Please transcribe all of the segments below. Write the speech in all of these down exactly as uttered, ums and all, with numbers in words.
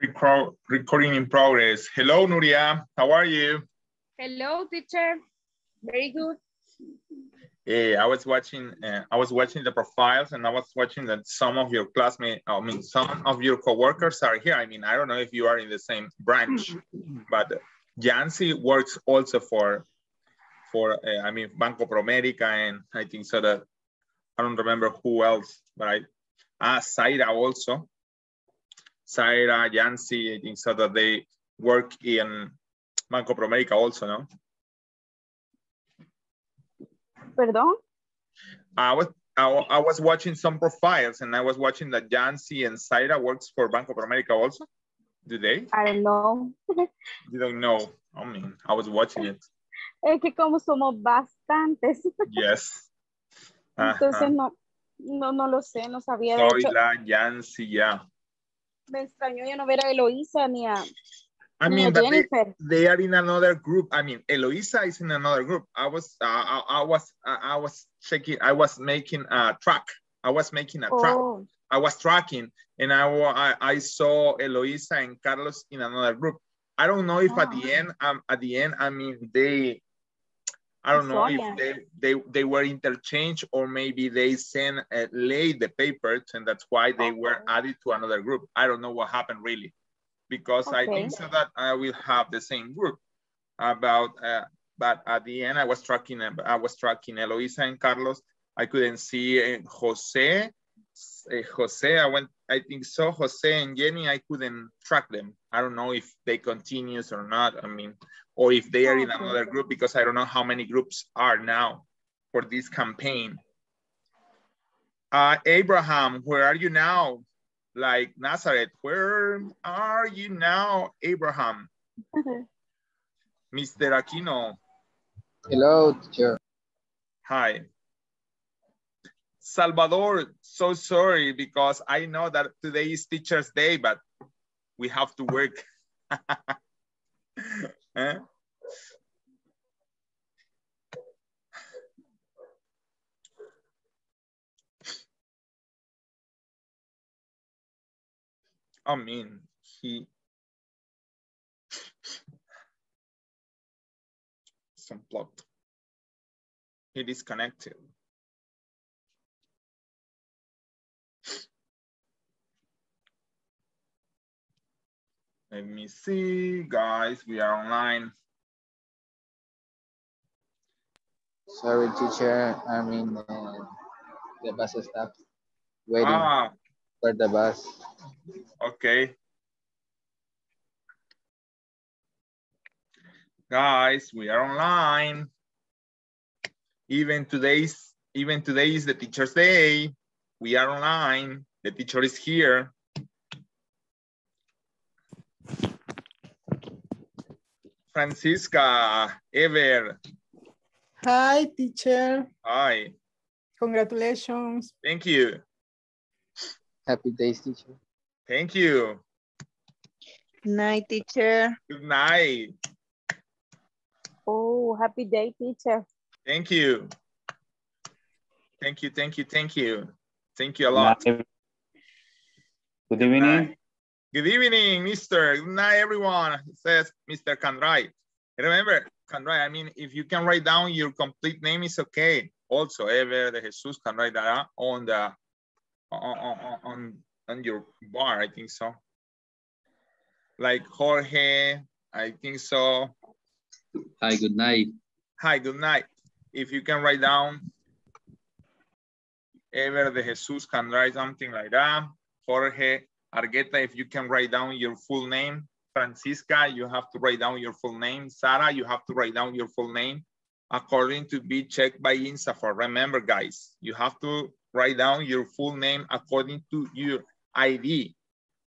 Recording in progress. Hello, Nuria. How are you? Hello, teacher. Very good. Hey, I was watching. Uh, I was watching the profiles, and I was watching that some of your classmates, I mean, some of your coworkers are here. I mean, I don't know if you are in the same branch, but Yancy works also for, for uh, I mean, Banco ProAmérica, and I think so that I don't remember who else, but I, ah, Zaira also. Zaira, Yancy, I think so that they work in Banco ProAmérica also, no? Perdón? I was, I, I was watching some profiles and I was watching that Yancy and Zaira works for Banco ProAmérica also. Do they? I don't know. You don't know. I mean, I was watching it. Es que como somos bastantes. Yes. Uh-huh. Entonces no, no, no lo sé, no sabía. Zoila, Yancy, yeah. Me extrañó yo no ver a Eloisa ni a, I mean, ni a Jennifer. They, they are in another group. I mean, Eloisa is in another group. I was, uh, I, I was, uh, I was checking. I was making a track. I was making a oh. track. I was tracking, and I, I, I saw Eloisa and Carlos in another group. I don't know if oh. at the end, um, at the end, I mean, they, I don't I know if they, they, they were interchanged or maybe they sent uh, late the papers and that's why they okay. were added to another group. I don't know what happened really, because okay. I think so that I will have the same group about, uh, but at the end I was tracking, I was tracking Eloisa and Carlos. I couldn't see uh, Jose, uh, Jose, I went, I think so, Jose and Jenny, I couldn't track them. I don't know if they continues or not, I mean, or if they are in another group, because I don't know how many groups are now for this campaign. Uh, Abraham, where are you now? Like Nazareth, where are you now, Abraham? Okay. Mister Aquino. Hello, teacher. Hi. Salvador, so sorry, because I know that today is Teacher's Day, but we have to work. Eh? I mean, he it's unplugged. He disconnected. Let me see, guys, we are online. Sorry, teacher, I'm in uh, the bus stop waiting ah. for the bus. Okay. Guys, we are online. Even today's, even today is the Teacher's Day. We are online, the teacher is here. Francisca, Ever. Hi, teacher. Hi. Congratulations. Thank you. Happy days, teacher. Thank you. Good night, teacher. Good night. Oh, happy day, teacher. Thank you. Thank you, thank you, thank you. Thank you a lot. Good, Good evening. Good evening, Mister Good night, everyone. It says Mister Candray. Remember, Candray, I mean, if you can write down your complete name, it's okay. Also, Ever de Jesus can write that on the on, on, on your bar, I think so. Like Jorge, I think so. Hi, good night. Hi, good night. If you can write down Ever de Jesus can write something like that. Jorge Argueta, if you can write down your full name. Francisca, you have to write down your full name. Sarah, you have to write down your full name according to be checked by INSAFORP. Remember, guys, you have to write down your full name according to your I D,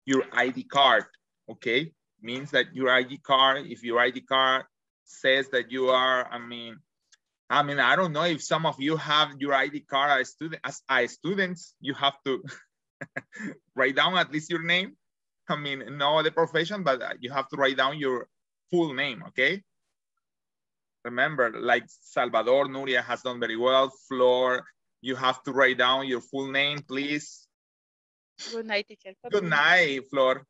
your I D card, okay? Means that your I D card, if your I D card says that you are, I mean, I mean, I don't know if some of you have your I D card as student, as, as students, you have to write down at least your name. I mean, no the profession, but you have to write down your full name, okay? Remember, like Salvador, Nuria has done very well. Flor, you have to write down your full name, please. Good night, teacher. Good night, Flor.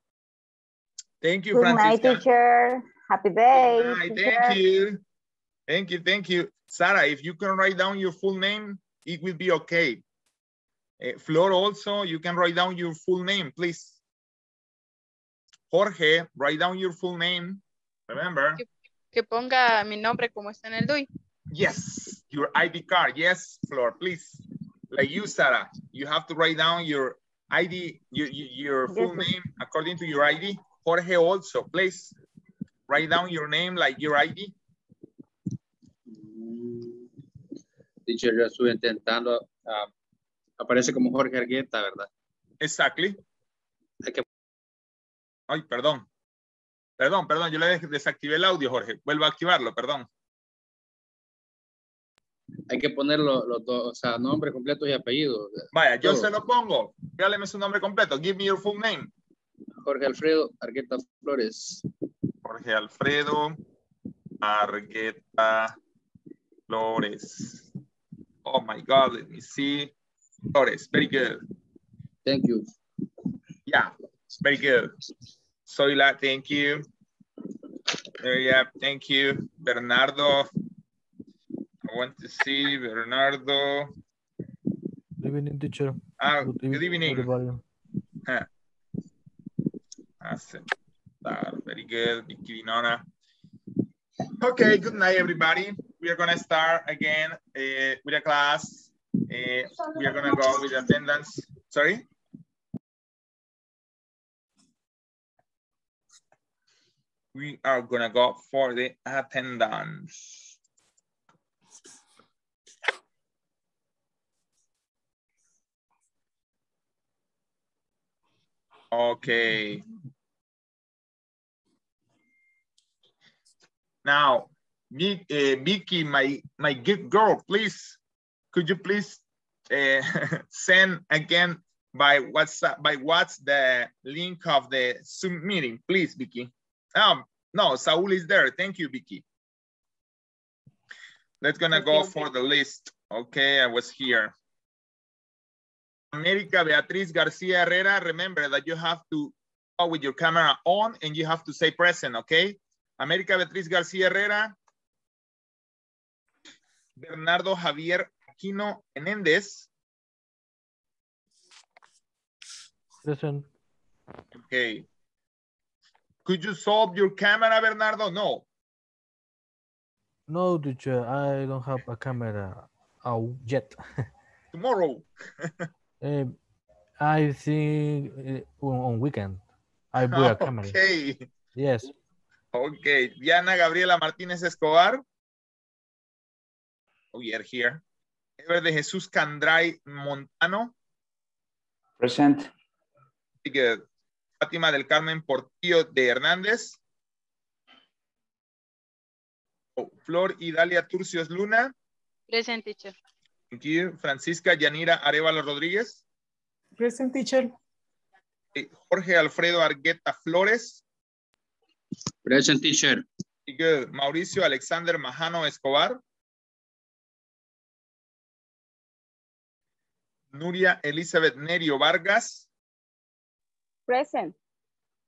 Thank you, Francisca. Good night, teacher. Happy day. Good night. Thank you. Thank you. Thank you. Sarah, if you can write down your full name, it will be okay. Uh, Flor, also, you can write down your full name, please. Jorge, write down your full name. Remember. Que, que ponga mi nombre como está en el D U I. Yes, your I D card. Yes, Flor, please. Like you, Sarah, you have to write down your I D, your, your full yes. name according to your I D. Jorge, also, please write down your name like your I D. Teacher, yo estuve intentando. Uh, aparece como Jorge Argueta, ¿verdad? Exactly. Que... Ay, perdón. Perdón, perdón, yo le des desactivé el audio, Jorge. Vuelvo a activarlo, perdón. Hay que poner los dos, o sea, nombre completo y apellido. Vaya, yo Todo. se lo pongo. Dígame su nombre completo. Give me your full name. Jorge Alfredo Argueta Flores. Jorge Alfredo Argueta Flores. Oh my God, let me see. Flores, very good. Thank you. Yeah, very good. Soyla, thank you. Maria, thank you. Bernardo. I want to see Bernardo. Good evening, teacher. Ah, good evening. Huh. Very good. Okay, good night, everybody. We are going to start again uh, with a class. Uh, we are going to go with attendance. Sorry? We are going to go for the attendance. Okay. Now, Vicky, uh, my, my good girl, please, could you please uh, send again by WhatsApp, by what's the link of the Zoom meeting, please, Vicky. Um, no, Saul is there. Thank you, Vicky. Let's gonna go for the list. Okay, I was here. America Beatriz Garcia Herrera, remember that you have to go with your camera on and you have to say present, okay? America Beatriz Garcia Herrera. Bernardo Javier Aquino Menéndez. Present. Okay. Could you solve your camera, Bernardo? No. No, teacher, I don't have a camera out yet. Tomorrow. Um, I think uh, on weekend I will okay. come. Yes. Okay. Diana Gabriela Martínez Escobar. We are here. Ever de Jesús Candray Montano. Present. Good. Fátima del Carmen Portillo de Hernández. Oh, Flor Idalia Turcios Luna. Present, teacher. Thank you. Francisca Yanira Arevalo Rodríguez. Present, teacher. Jorge Alfredo Argueta Flores. Present, teacher. Good. Mauricio Alexander Majano Escobar. Nuria Elizabeth Nerio Vargas. Present.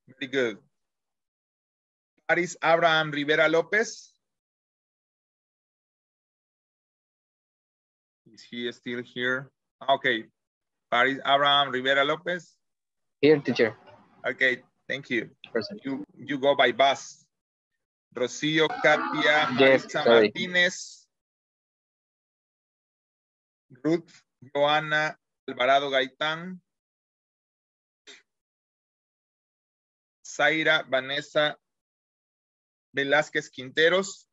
Very good. Paris Abraham Rivera López. Is he still here? Okay. Paris Abraham Rivera Lopez. Here, teacher. Okay, thank you. Present. You you go by bus. Rocío Katia yes, Marisa sorry. Martínez. Ruth Joana Alvarado Gaitán. Zaira Vanessa Velázquez Quinteros.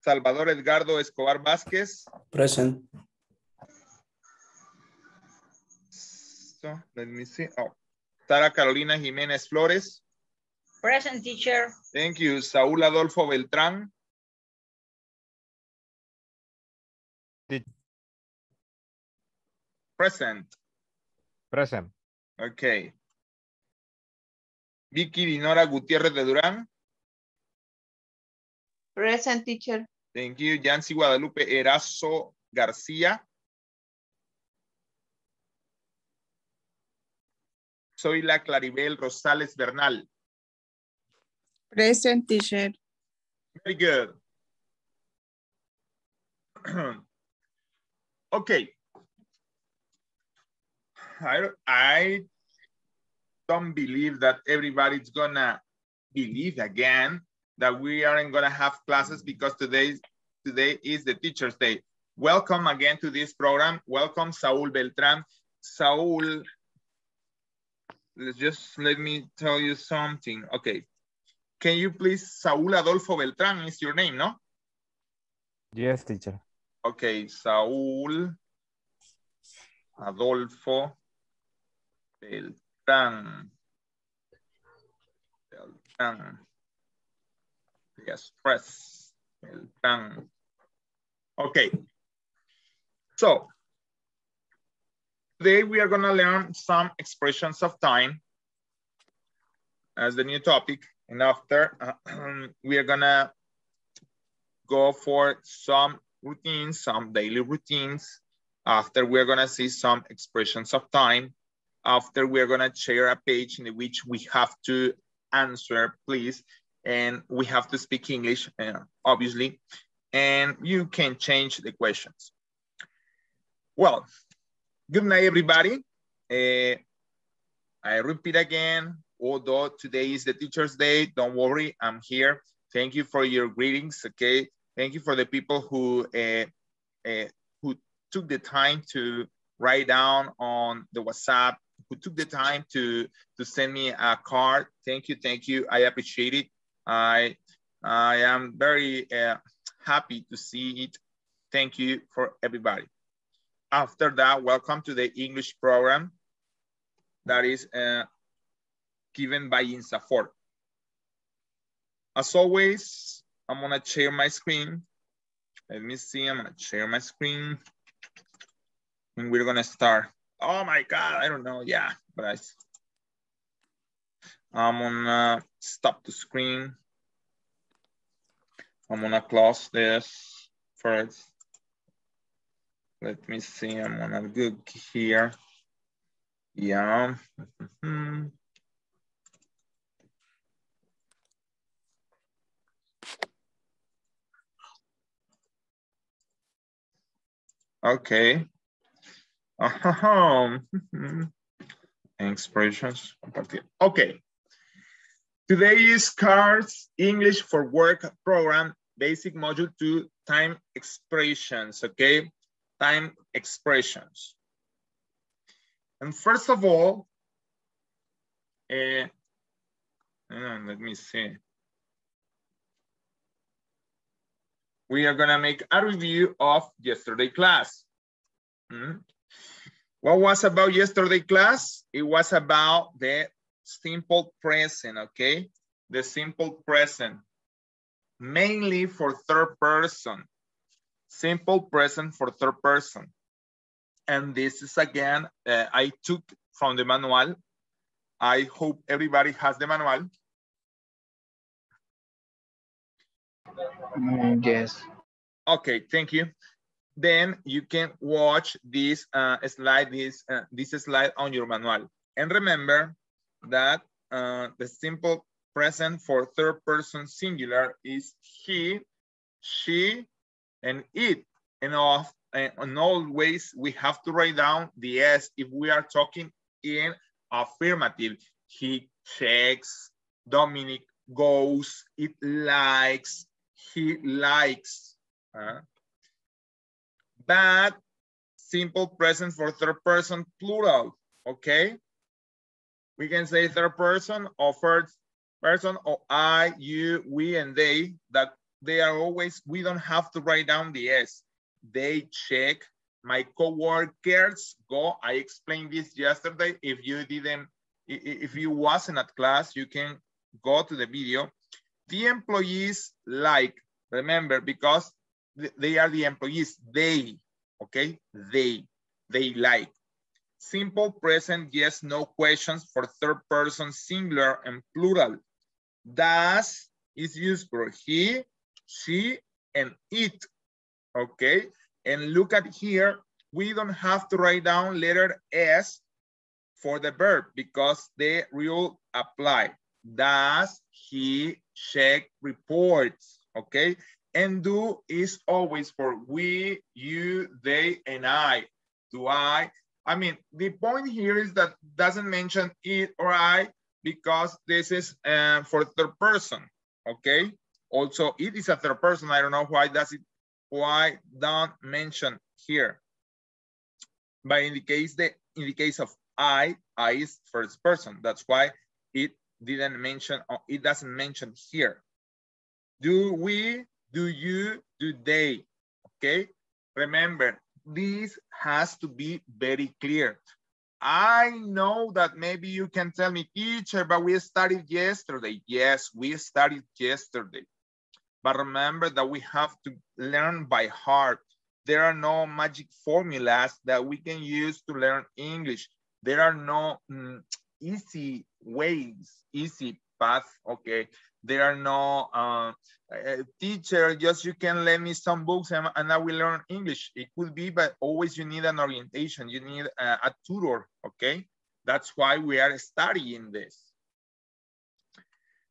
Salvador Edgardo Escobar Vázquez. Present. So, let me see. Oh. Sara Carolina Jiménez Flores. Present, teacher. Thank you. Saúl Adolfo Beltrán. Present. Present. Okay. Vicky Dinora Gutiérrez de Durán. Present, teacher. Thank you. Yancy Guadalupe Erazo García. Zoila Claribel Rosales Bernal. Present, teacher. Very good. Okay. I, I don't believe that everybody's gonna believe again that we aren't gonna have classes because today's, today is the Teacher's Day. Welcome again to this program. Welcome, Saul Beltran. Saul, let's just let me tell you something. Okay. Can you please, Saul Adolfo Beltran is your name, no? Yes, teacher. Okay, Saul Adolfo Beltran. Beltran. Yes, press. Beltran. Okay. So, today we are going to learn some expressions of time as the new topic. And after, uh, we are going to go for some routines, some daily routines. After, we're going to see some expressions of time. After, we're going to share a page in which we have to answer, please. And we have to speak English, uh, obviously. And you can change the questions. Well, good night, everybody. Uh, I repeat again. Although today is the Teacher's Day, don't worry, I'm here. Thank you for your greetings, okay? Thank you for the people who uh, uh, who took the time to write down on the WhatsApp, who took the time to, to send me a card. Thank you, thank you, I appreciate it. I, I am very uh, happy to see it. Thank you for everybody. After that, welcome to the English program. That is... Uh, given by INSAFORP. As always, I'm gonna share my screen. Let me see, I'm gonna share my screen. And we're gonna start. Oh my God, I don't know, yeah, but I, I'm gonna stop the screen. I'm gonna close this first. Let me see, I'm gonna go here. Yeah. Okay. Uh-huh. Expressions. Okay. Today is CARS English for Work program, basic module two, time expressions, okay? Time expressions. And first of all, uh, let me see. We are gonna make a review of yesterday's class. Mm-hmm. What was about yesterday's class? It was about the simple present, okay? The simple present, mainly for third person. Simple present for third person. And this is again, uh, I took from the manual. I hope everybody has the manual. Yes. Okay, thank you. Then you can watch this uh, slide, this, uh, this slide on your manual. And remember that uh, the simple present for third person singular is he, she, and it. And, of, and always we have to write down the S if we are talking in affirmative. He checks, Dominic goes, it likes, he likes, uh, but simple present for third person plural, okay? We can say third person or first person or I, you, we, and they, that they are always, we don't have to write down the S. They check, my coworkers go. I explained this yesterday. If you didn't, if you wasn't at class, you can go to the video. The employees like, remember, because they are the employees, they, okay? They, they like. Simple present, yes, no questions for third person, singular and plural. Does is used for he, she, and it, okay? And look at here, we don't have to write down letter S for the verb because the rule apply. Does, he, check, reports, okay? And do is always for we, you, they, and I. Do I? I mean, the point here is that doesn't mention it or I because this is uh, for third person, okay? Also, it is a third person. I don't know why does it, why don't mention here. But in the case the in the case of I, I is first person. That's why it didn't mention, or it doesn't mention here. Do we, do you, do they, okay? Remember, this has to be very clear. I know that maybe you can tell me, teacher, but we started yesterday. Yes, we started yesterday. But remember that we have to learn by heart. There are no magic formulas that we can use to learn English. There are no mm, easy ways, easy path, okay? There are no, uh, uh, teacher, just you can lend me some books and, and I will learn English. It could be, but always you need an orientation. You need a, a tutor, okay? That's why we are studying this.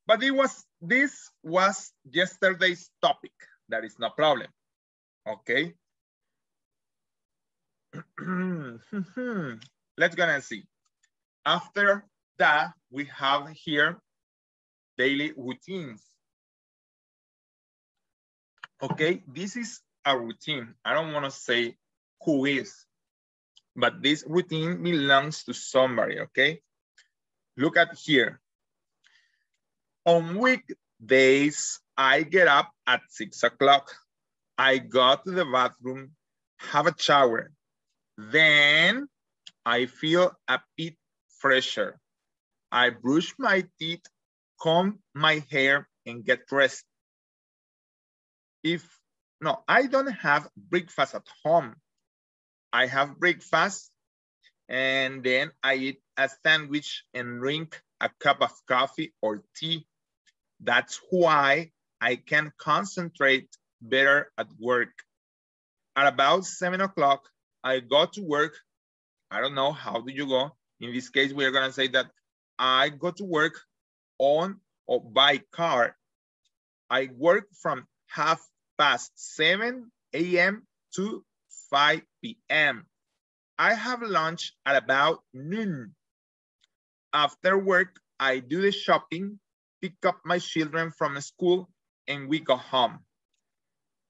But it was, this was yesterday's topic. That is no problem, okay? Let's gonna see. After that, we have here daily routines. Okay, this is a routine. I don't want to say who is, but this routine belongs to somebody, okay? Look at here. On weekdays, I get up at six o'clock. I go to the bathroom, have a shower. Then I feel a bit fresher. I brush my teeth, comb my hair, and get dressed. If, no, I don't have breakfast at home. I have breakfast, and then I eat a sandwich and drink a cup of coffee or tea. That's why I can concentrate better at work. At about seven o'clock, I go to work. I don't know, how do you go? In this case, we are gonna say that I go to work on or by car. I work from half past seven A M to five P M I have lunch at about noon. After work, I do the shopping, pick up my children from school, and we go home.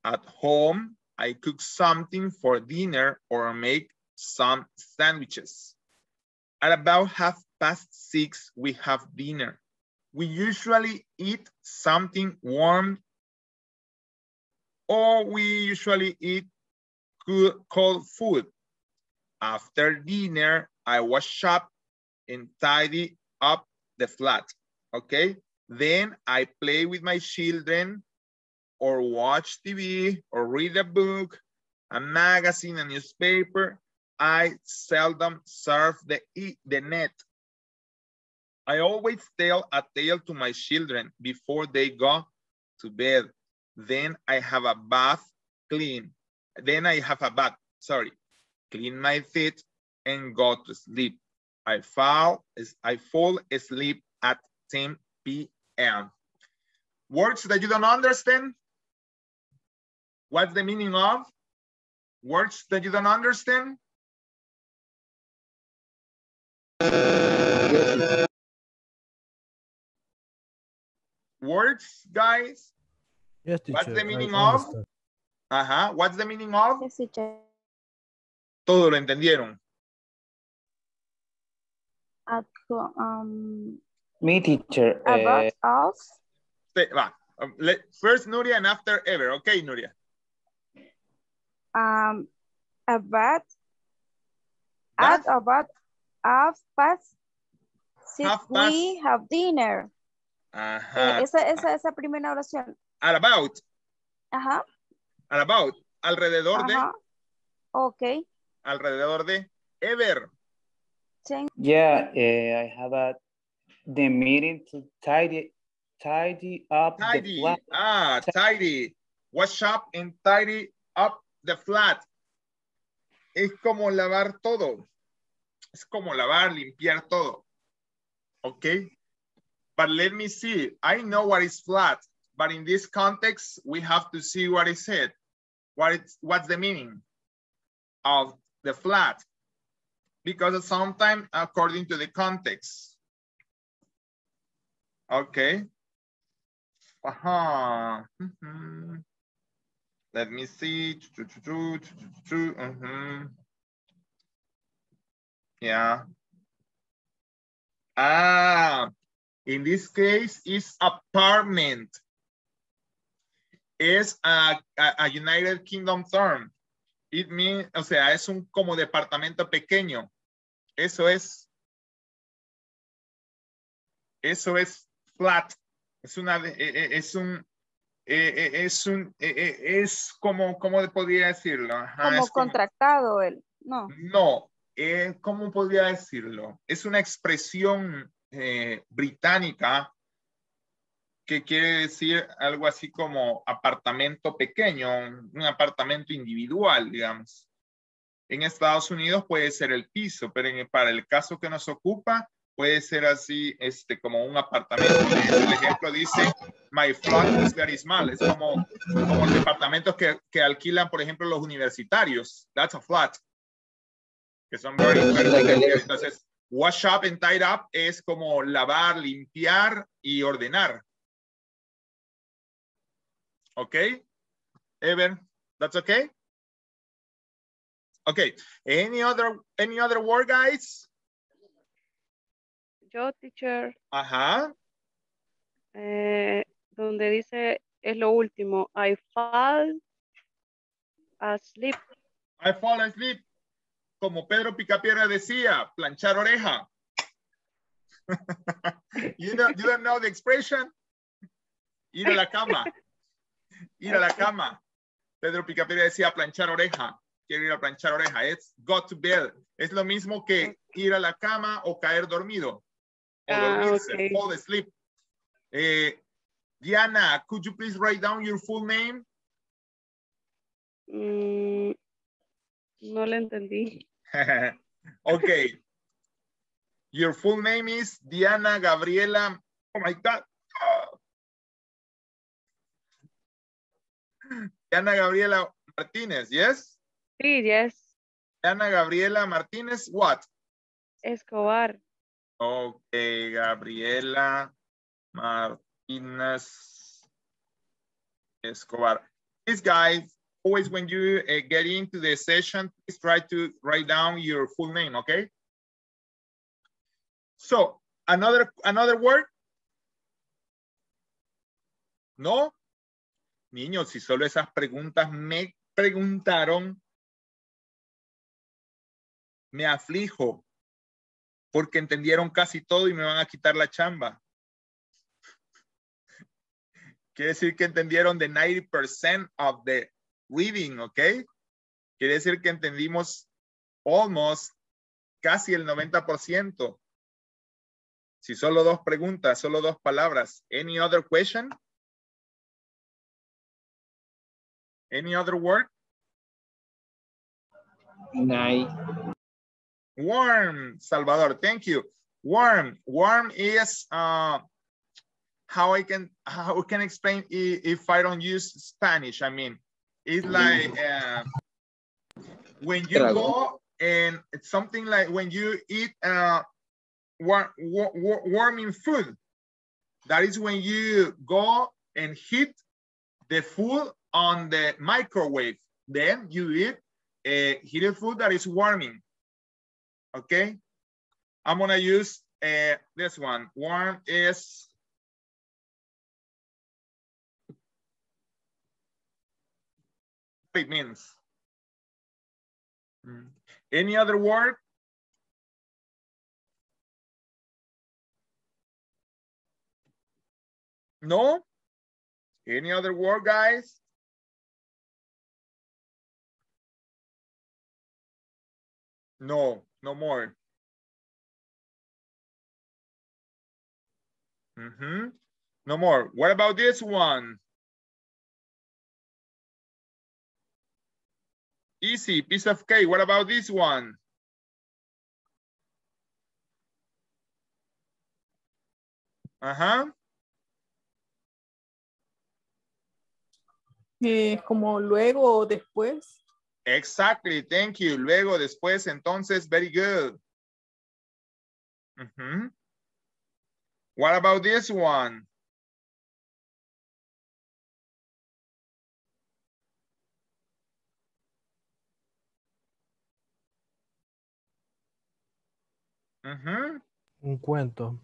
At home, I cook something for dinner or make some sandwiches. At about half past six, we have dinner. We usually eat something warm, or we usually eat cold food. After dinner, I wash up and tidy up the flat, okay? Then I play with my children, or watch T V, or read a book, a magazine, a newspaper. I seldom surf the, the net. I always tell a tale to my children before they go to bed. Then I have a bath, clean. Then I have a bath, sorry. Clean my feet and go to sleep. I fall, I fall asleep at ten P M Words that you don't understand? What's the meaning of? Words that you don't understand? Words, guys? Yes, teacher. What's the meaning of? Ajá, what's the meaning of? Yes, teacher. Todo lo entendieron. At, um, Me, teacher. About uh, us? Stay, va. First, Nuria, and after ever. Okay, Nuria. Um, about, at about half past six, half past. We have dinner. Ajá. Eh, esa, esa, esa primera oración. At about. Ajá. At about. Alrededor Ajá. de. Ok. Alrededor de. Ever. Yeah, uh, I have a, the meeting to tidy, tidy up tidy. the flat. Ah, tidy. Wash up and tidy up the flat. Es como lavar todo. Es como lavar, limpiar todo. Okay. But let me see. I know what is flat, but in this context, we have to see what is it. What it's, what's the meaning of the flat? Because sometimes according to the context. Okay. Uh-huh. Mm-hmm. Let me see. Mm-hmm. Yeah. Ah, in this case, it's apartment. Es a, a, a United Kingdom term. It means, o sea, es un como departamento pequeño. Eso es. Eso es flat. Es una, es un, es un, es como, ¿cómo podría decirlo? Ajá, como es contractado como, él, no. No, eh, ¿cómo podría decirlo? Es una expresión eh, británica que quiere decir algo así como apartamento pequeño, un apartamento individual, digamos. En Estados Unidos puede ser el piso, pero en, para el caso que nos ocupa, puede ser así, este, como un apartamento. El ejemplo dice, my flat is very small. Es como, como departamentos que, que alquilan, por ejemplo, los universitarios. That's a flat. Que son very, very entonces, wash up and tie up es como lavar, limpiar y ordenar. Okay, Evan, that's okay. Okay, any other any other word, guys? Yo, teacher. Ajá. Eh, donde dice es lo último. I fall asleep. I fall asleep. Como Pedro Picapiedra decía, planchar oreja. you don't you don't know the expression. Ir a la cama. Ir a la cama. Pedro Picapiedra decía planchar oreja. Quiero ir a planchar oreja. It's got to bed. Es lo mismo que ir a la cama o caer dormido. O ah, dormirse. Okay. Fall asleep. Eh, Diana, could you please write down your full name? Mm, no le entendí. Okay. Your full name is Diana Gabriela. Oh my God. Diana Gabriela Martínez, yes? Sí, yes. Diana Gabriela Martínez, what? Escobar. Ok, Gabriela Martínez Escobar. Please, guys, always when you uh, get into the session, please try to write down your full name, okay? So, another, another word? No? Niños, si solo esas preguntas me preguntaron, me aflijo porque entendieron casi todo y me van a quitar la chamba. Quiere decir que entendieron the ninety percent of the reading, ¿ok? Quiere decir que entendimos almost casi el noventa por ciento. Si solo dos preguntas, solo dos palabras. Any other question? Any other word? Night. Warm, Salvador, thank you. Warm, warm is uh, how I can how I can explain if I don't use Spanish. I mean, it's like uh, when you go and it's something like when you eat uh, war, war, war, warming food. That is when you go and heat the food on the microwave, then you eat a heated food that is warming, okay? I'm gonna use uh, this one. Warm is, it means. Any other word? No? Any other word, guys? No, no more. Mm-hmm. No more. What about this one? Easy, piece of cake. What about this one? Ajá. Eh, como luego o después. Exactly, thank you. Luego, después, entonces, very good. Uh-huh. What about this one? Uh-huh. Un cuento.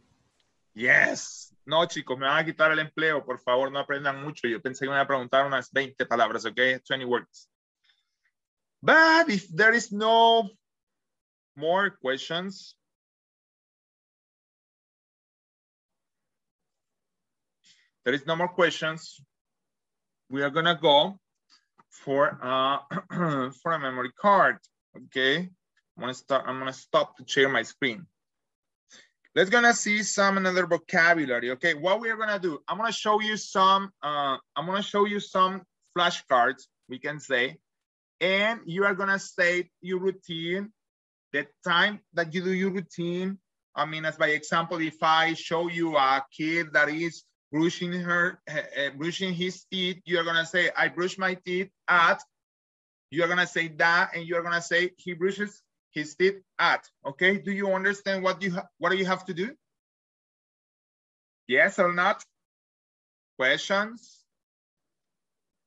Yes. No, chicos, me van a quitar el empleo. Por favor, no aprendan mucho. Yo pensé que me iban a preguntar unas veinte palabras, ¿ok? twenty words. But if there is no more questions, there is no more questions, we are gonna go for uh, for a memory card. Okay, I'm gonna start. I'm gonna stop to share my screen. Let's gonna see some another vocabulary. Okay, what we are gonna do? I'm gonna show you some. Uh, I'm gonna show you some flashcards. We can say. And you are gonna state your routine, the time that you do your routine. I mean, as by example, if I show you a kid that is brushing her, uh, brushing his teeth, you are gonna say, I brush my teeth at, you are gonna say that, and you are gonna say, he brushes his teeth at, okay? Do you understand what you, what do you have to do? Yes or not? Questions?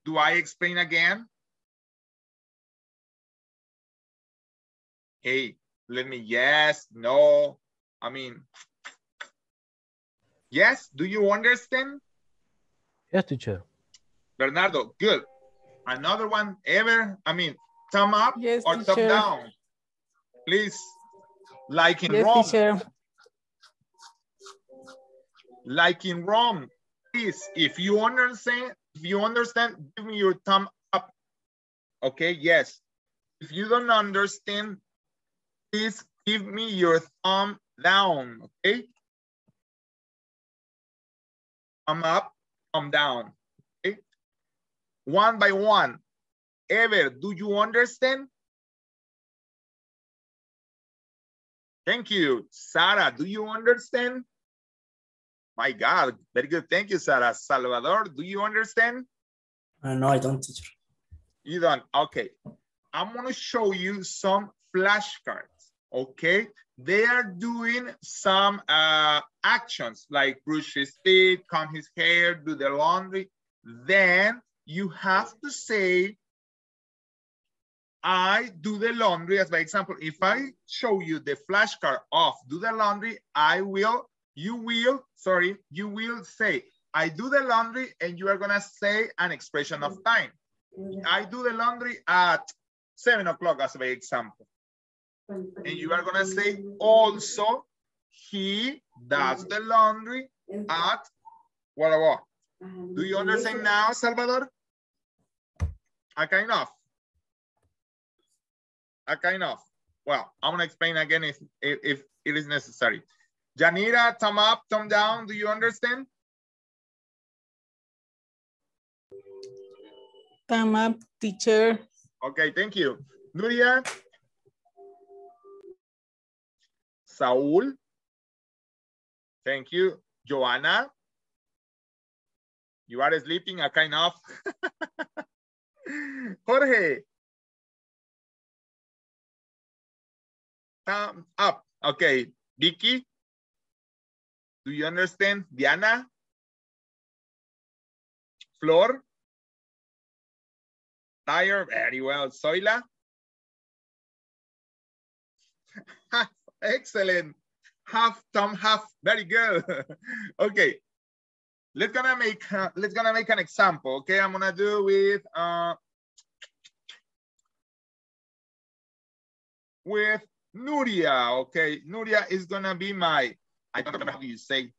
Do I explain again? Hey, let me, yes, no, I mean, yes, do you understand? Yes, teacher. Bernardo, good. Another one ever, I mean, thumb up yes, or teacher. Thumb down, please, like in yes, Rome. Teacher. Like in Rome, please, if you understand, if you understand, give me your thumb up, okay, yes. If you don't understand, please give me your thumb down, okay? Thumb up, thumb down, okay? One by one. Ever, do you understand? Thank you. Sarah, do you understand? My God, very good. Thank you, Sarah. Salvador, do you understand? Uh, no, I don't, teacher. You don't, okay. I'm gonna show you some flashcards. Okay, they are doing some uh, actions like brush his teeth, comb his hair, do the laundry. Then you have to say, I do the laundry. As by example, if I show you the flashcard of do the laundry, I will, you will, sorry, you will say, I do the laundry, and you are gonna say an expression of time. I do the laundry at seven o'clock as by example. And you are gonna say also, he does the laundry at whatever. Do you understand now, Salvador? A kind of. A kind of. Well, I'm gonna explain again if, if, if it is necessary. Janira, thumb up, thumb down. Do you understand? Thumb up, teacher. Okay, thank you. Nuria. Saul, thank you. Joanna, you are sleeping, a kind of. Jorge, thumb up. Okay, Vicky, do you understand? Diana, Flor, tired, very well. Zoila. Excellent. Half, thumb, half. Very good. Okay. Let's gonna make uh, let's gonna make an example. Okay, I'm gonna do with uh with Nuria. Okay, Nuria is gonna be my. I don't know how you say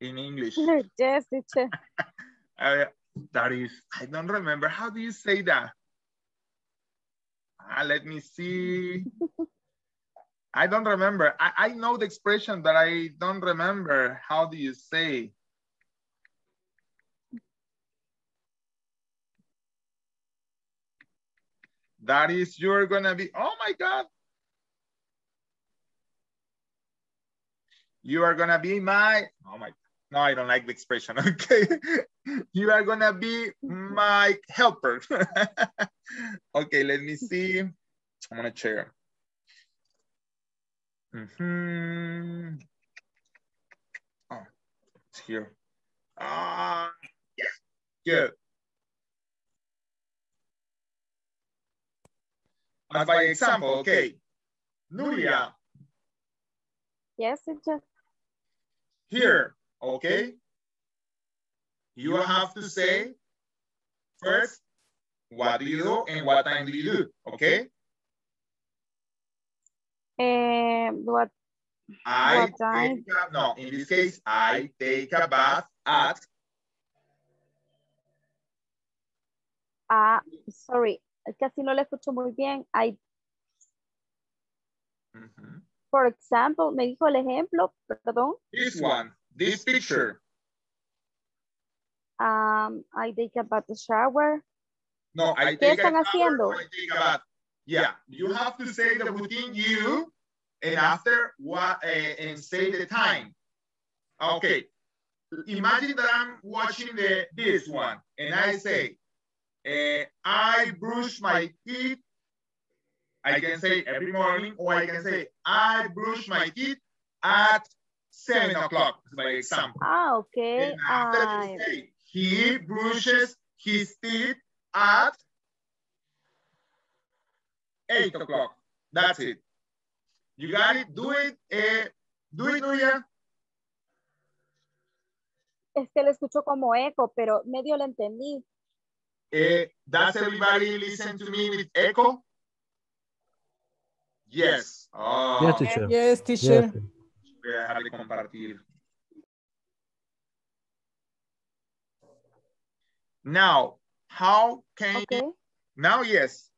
in English. Yes, it's a... uh, that is. I don't remember. How do you say that? Uh, let me see. I don't remember. I, I know the expression, but I don't remember. How do you say? That is, you're gonna be, oh my God. You are gonna be my, oh my, No, I don't like the expression, okay? You are gonna be my helper. Okay, let me see. I'm gonna share. Mm-hmm. Oh, it's here. Ah, uh, yeah, good. But by example, okay. Nuria. Yes, it's just here. Okay, you have to say first, what do you do and what time do you do, okay? Uh, what, I what time? Take a, no, in this case, I take a bath at... Ah, uh, sorry, casi no le escucho muy bien. I... Mm-hmm. For example, me dijo el ejemplo, perdón. This one. This picture. Um, I take a bath shower. No, I take a bath shower, I take a bath. Yeah, you have to say the routine you and after what uh, and say the time. Okay. Imagine that I'm watching the this one and I say, uh, I brush my teeth. I can say every morning, or I can say I brush my teeth at seven o'clock, by example. Ah, okay. And after I... say, he brushes his teeth at eight o'clock. That's it. You got it? Do it, eh, do it, Nuria. Es que le escucho como eco, pero medio lo entendí. Eh, does everybody listen to me with echo? Yes. Oh. Yes, teacher. Yes, teacher. Yes. Voy a dejar de compartir. Now, how can okay. you... Now, yes.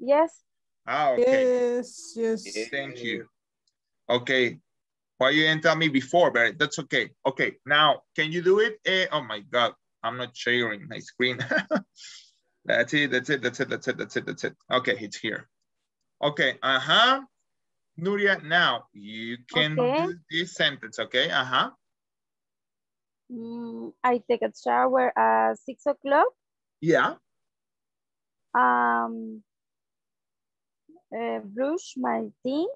Yes. Ah, okay. Yes, yes. Thank you. Okay. Why you didn't tell me before, but that's okay. Okay, now, can you do it? Eh, oh, my God. I'm not sharing my screen. That's it, that's it, that's it, that's it, that's it, that's it. Okay, it's here. Okay, uh-huh. Nuria, now you can okay. do this sentence, okay? Uh-huh. Mm, I take a shower at six o'clock. Yeah. Um. Uh, brush my teeth.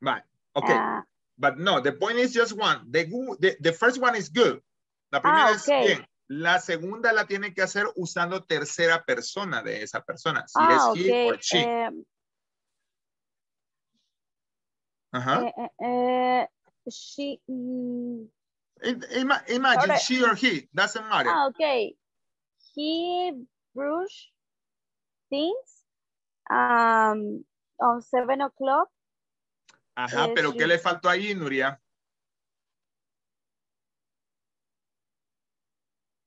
Right. Okay. Uh, but no, the point is just one. The the, the first one is good. La primera ah, okay. es bien. La segunda la tiene que hacer usando tercera persona de esa persona. Si ah, es okay. he or she. Um, Uh-huh. Uh, uh, she. Mm, Ima imagine right. she or he doesn't matter. Ah, okay, he brushed things um on seven o'clock. Ajá, uh, pero she... ¿qué le faltó ahí, Nuria?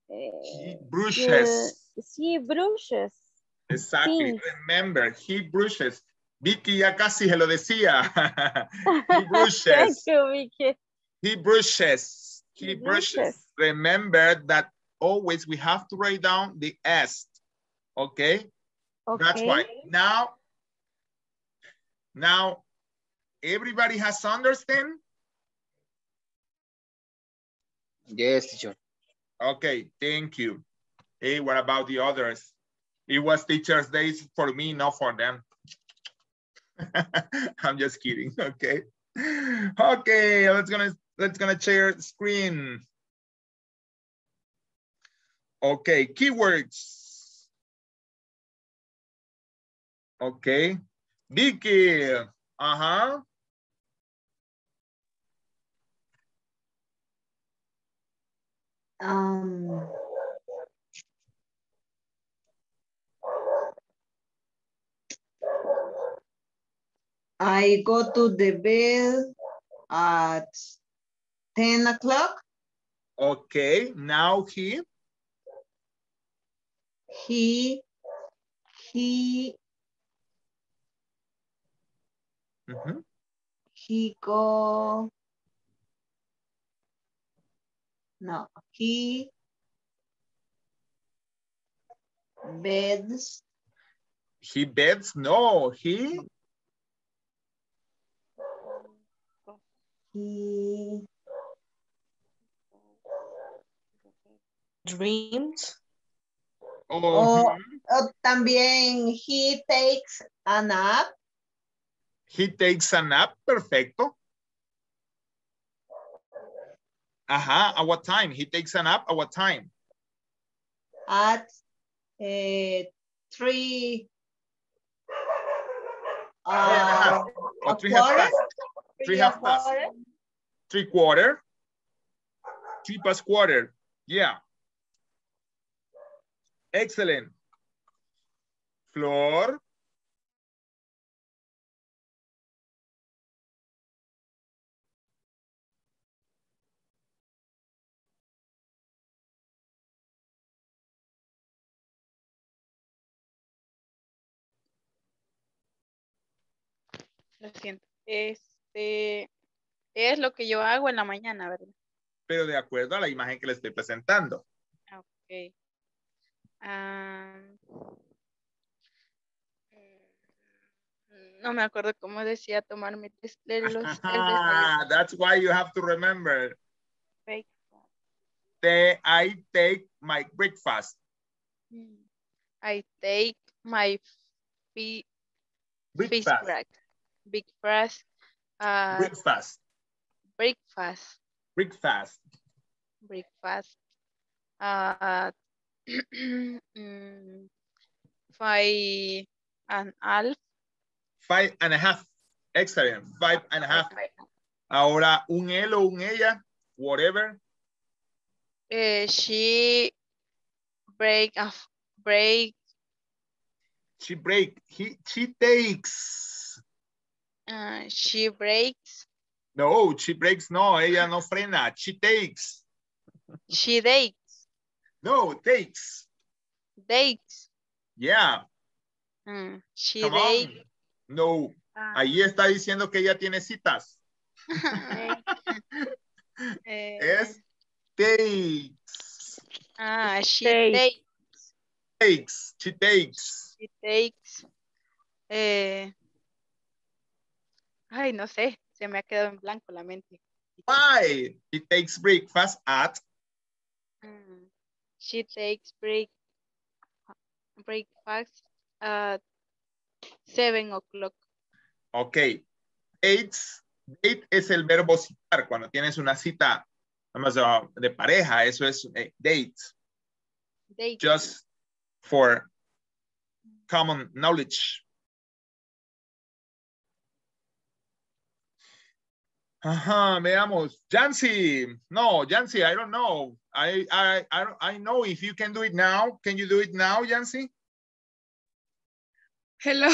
Uh, he brushes. Uh, he brushes. Exactly. Things. Remember, he brushes. Vicky ya casi se lo decía. He brushes. Thank you, Vicky. He brushes. He, he brushes. brushes. Remember that always we have to write down the S. Okay? Okay. That's why. Now, now, everybody has understand? Yes, teacher. Okay, thank you. Hey, what about the others? It was Teacher's Day for me, not for them. I'm just kidding. Okay. Okay, let's gonna let's gonna share screen. Okay, keywords. Okay. Vicky. Uh-huh. Um I go to the bed at ten o'clock. Okay, now he? He, he, mm-hmm. he go, no, he beds. He beds, no, he? He dreams. Uh-huh. o, o también he takes a nap. He takes a nap, perfecto. Ajá, at what time? He takes a nap, at what time? At eh, three. Uh, oh, three half past. Three half past. Three quarter. Three past quarter. Yeah. Excellent. Flor. Lo siento. Este es lo que yo hago en la mañana, ¿verdad? Pero de acuerdo a la imagen que le estoy presentando. Ok. Um, no me acuerdo cómo decía tomar mi desayuno. That's why you have to remember. Breakfast. I take my breakfast. I take my fish breakfast. Big fast, uh, breakfast. Breakfast. Breakfast. Breakfast. Uh, five and a half. Five and a half. Excellent. Five and a half. Ahora, un él o un ella, whatever. Uh, she break a break. She break. He, she takes. Uh, she breaks. No, she breaks. No, ella no frena. She takes. She takes. No, takes. Takes. Yeah. Mm, she takes. No. Uh, Ahí está diciendo que ella tiene citas. Es takes. Ah, uh, she takes. Takes. She takes. She takes. Eh. Ay, no sé, se me ha quedado en blanco la mente. Why? She takes breakfast at. Mm. She takes break, breakfast at seven o'clock. Ok. Dates, date es el verbo citar. Cuando tienes una cita de pareja, eso es eh, date. Date. Just for common knowledge. Ajá, veamos. Jancy, no, Jancy, I don't know. I, I, I, I know if you can do it now. Can you do it now, Jancy? Hello.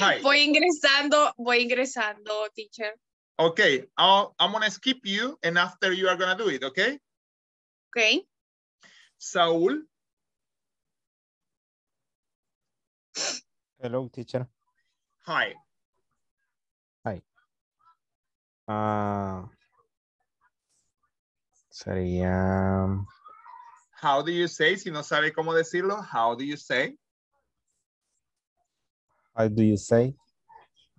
Hi. Voy ingresando, voy ingresando, teacher. Okay, I'll, I'm going to skip you and after you are going to do it, okay? Okay. Saúl. Hello, teacher. Hi. Hi. Uh, sería how do you say? Si no sabe cómo decirlo, how do you say? How do you say?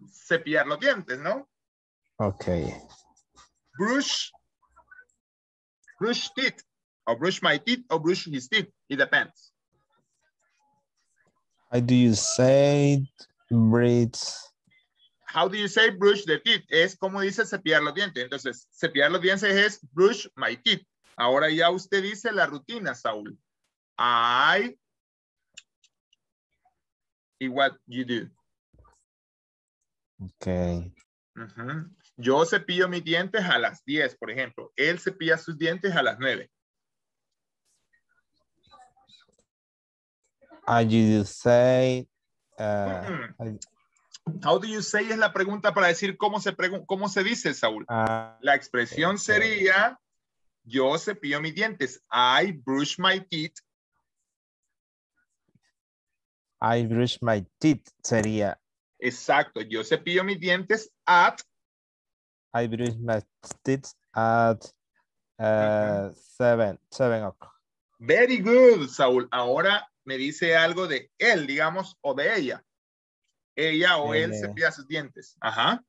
Cepillar los dientes, ¿no? Okay. Brush. Brush teeth. Or brush my teeth or brush his teeth. It depends. How do you say breathe? How do you say brush the teeth? Es como dice cepillar los dientes. Entonces, cepillar los dientes es brush my teeth. Ahora ya usted dice la rutina, Saúl. I. Y what you do. Okay. Uh-huh. Yo cepillo mis dientes a las diez, por ejemplo. Él cepilla sus dientes a las nueve. How do you say... Uh, mm-hmm. I... How do you say es la pregunta para decir cómo se, cómo se dice, Saúl. Uh, la expresión okay. sería, yo cepillo mis dientes. I brush my teeth. I brush my teeth sería. Exacto. Yo cepillo mis dientes at. I brush my teeth at uh, seven, seven o'clock. Very good, Saúl. Ahora me dice algo de él, digamos, o de ella. Ella o él eh, cepilla sus dientes. Ajá.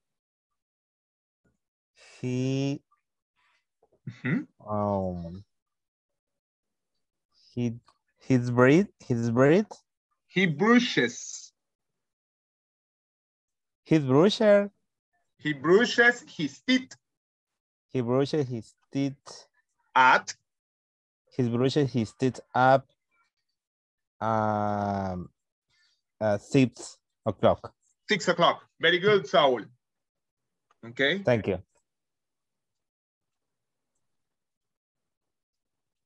He. Uh-huh. um, He his breath his breath. He brushes. His brusher. He brushes his teeth. He brushes his teeth. At. He brushes his teeth up. Um, uh, six o'clock. Six o'clock. Very good, Saul. Okay. Thank you.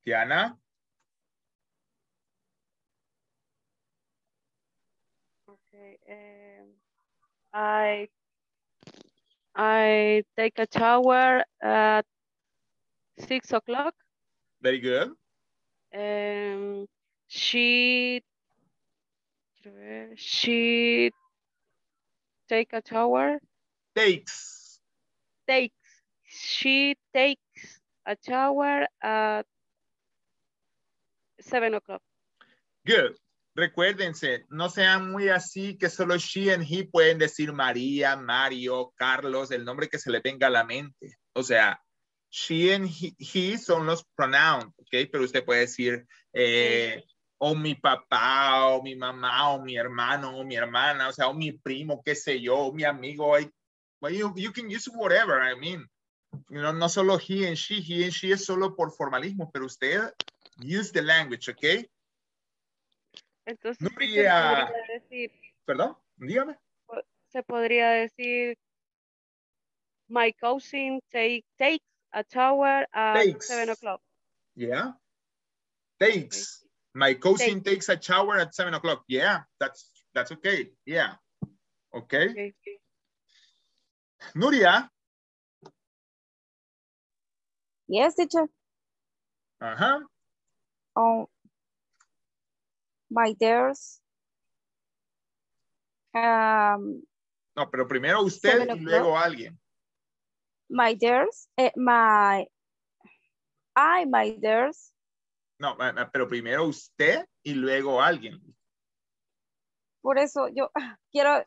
Diana. Okay. Um, I I take a shower at six o'clock. Very good. Um, she she take a shower. Takes. Takes. She takes a shower at seven o'clock. Good. Recuérdense, no sean muy así que solo she and he pueden decir María, Mario, Carlos, el nombre que se le venga a la mente. O sea, she and he, he son los pronouns, ¿ok? Pero usted puede decir, eh, o mi papá, o mi mamá, o mi hermano, o mi hermana, o sea, o mi primo, qué sé yo, o mi amigo. I, well, you, you can use whatever, I mean. You know, no solo he and she, he and she es solo por formalismo, pero usted use the language, ¿ok? Entonces, Nuria, ¿se decir, perdón, dígame. Se podría decir, my cousin take, takes a shower at takes. seven o'clock. Yeah. Takes. Okay. My cousin takes. takes a shower at seven o'clock. Yeah, that's, that's okay. Yeah. Okay. okay. Nuria. Yes, teacher. Uh-huh. Oh. My dears. Um, no, pero primero usted y luego alguien. My dears. Eh, my. I, my dears. No, pero primero usted y luego alguien. Por eso yo quiero.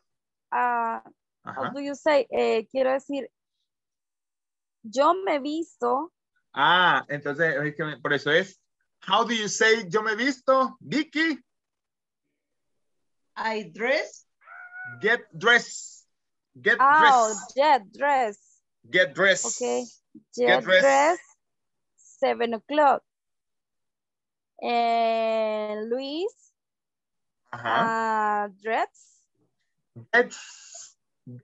Uh, how do you say? Eh, quiero decir. Yo me he visto. Ah, entonces, por eso es. How do you say yo me he visto? Vicky. I dress. Get dressed. Get oh, dressed. Get dressed. Get dressed. Okay. Get, get dressed. Dress, seven o'clock. And Luis. Uh-huh. uh, dress. Gets.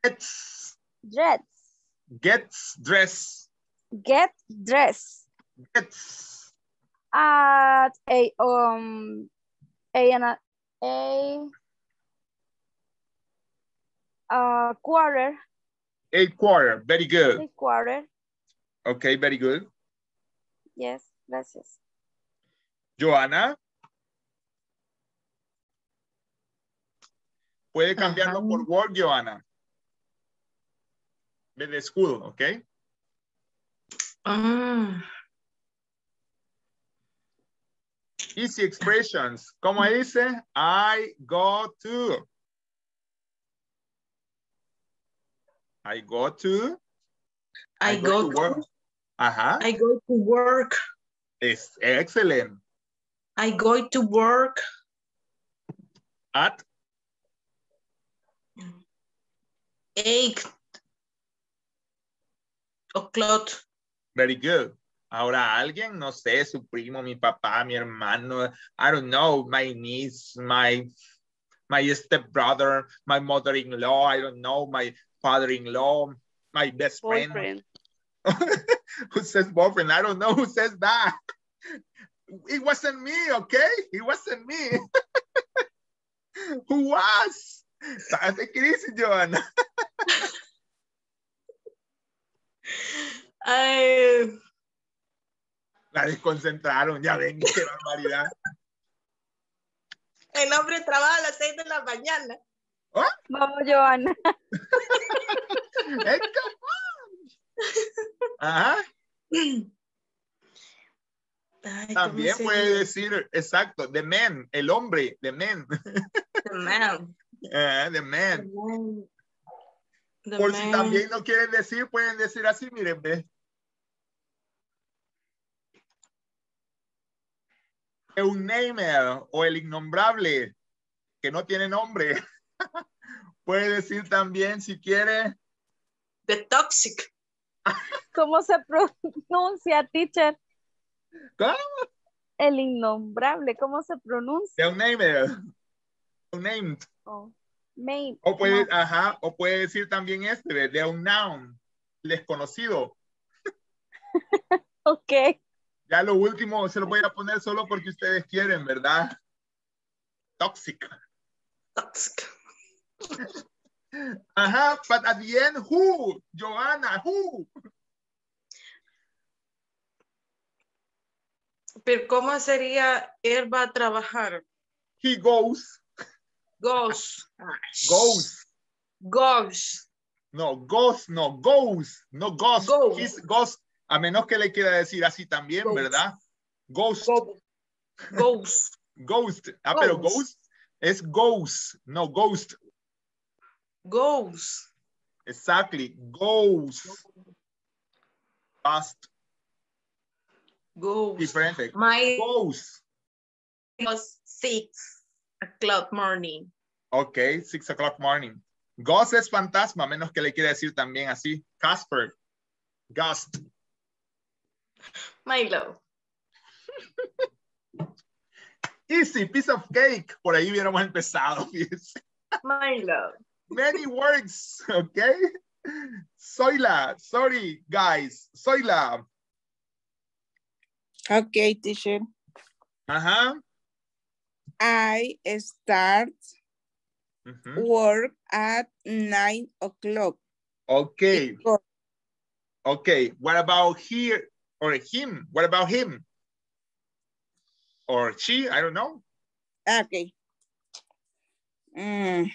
Gets. Dress. Gets dressed. Get dressed. Gets. At a um a and a. a Uh, quarter. A quarter. Very good. A quarter. Okay, very good. Yes, gracias. Joana. Puede cambiarlo uh-huh. por word, Joana. Del escudo, ¿ok? Uh-huh. Easy expressions. ¿Cómo dice? I go to. I go to. I, I go, go to work. To, Ajá. I go to work. Es excelente. I go to work. At. Eight o'clock. Very good. Ahora alguien, no sé, su primo, mi papá, mi hermano, I don't know, my niece, my, my stepbrother, my mother-in-law, I don't know, my father-in-law, my best boyfriend. friend. Who says boyfriend? I don't know who says that. It wasn't me, okay? It wasn't me. Who was? Take it easy, Joanna. I... La desconcentraron, ya ven, qué barbaridad. El hombre trabaja a las seis de la mañana. ¿Oh? Vamos, Joana. Ajá. Ay, también puede dice? decir, exacto, the man, el hombre, the man. The man. Uh, the man. The man. The Por man. Si también no quieren decir, pueden decir así, miren, ve. Eunamer o el innombrable, que no tiene nombre. Puede decir también, si quiere, The Toxic. ¿Cómo se pronuncia, teacher? ¿Cómo? El innombrable, ¿cómo se pronuncia? Unnamed. Unnamed. Oh, made. O puede, no. Ajá, o puede decir también este, the unknown, desconocido. Ok. Ya lo último se lo voy a poner solo porque ustedes quieren, ¿verdad? Toxic. Toxic. Ajá, but at the end, who? Johanna, who? Pero ¿cómo sería él va a trabajar? He goes. Goes. Goes. Goes. No, goes, no, goes. No, goes. Goes. He's goes. A menos que le quiera decir así también, ghost. ¿Verdad? Ghost. Go ghost. Ghost. Ah, ghost. Pero ghost es goes. No, ghost. Goes. Exactly. Goes. Past. Goes. Diferente. My goes. It was six o'clock morning. Ok, six o'clock morning. Ghost es fantasma, menos que le quiera decir también así. Casper. Ghost. My love. Easy, piece of cake. Por ahí hubiéramos empezado. Fíjense. My love. Many words, okay? Soyla, sorry, guys. Soyla. Okay, teacher. Uh-huh. I start mm-hmm. work at nine o'clock. Okay. Okay, what about here or him? What about him? Or she, I don't know. Okay. Mm.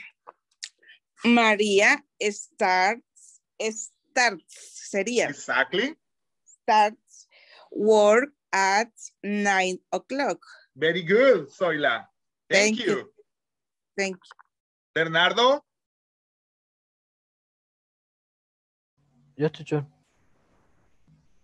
María starts, starts, sería. Exactly. Starts work at nine o'clock. Very good, Soyla. Thank, Thank you. you. Thank you. Bernardo? Yes, teacher.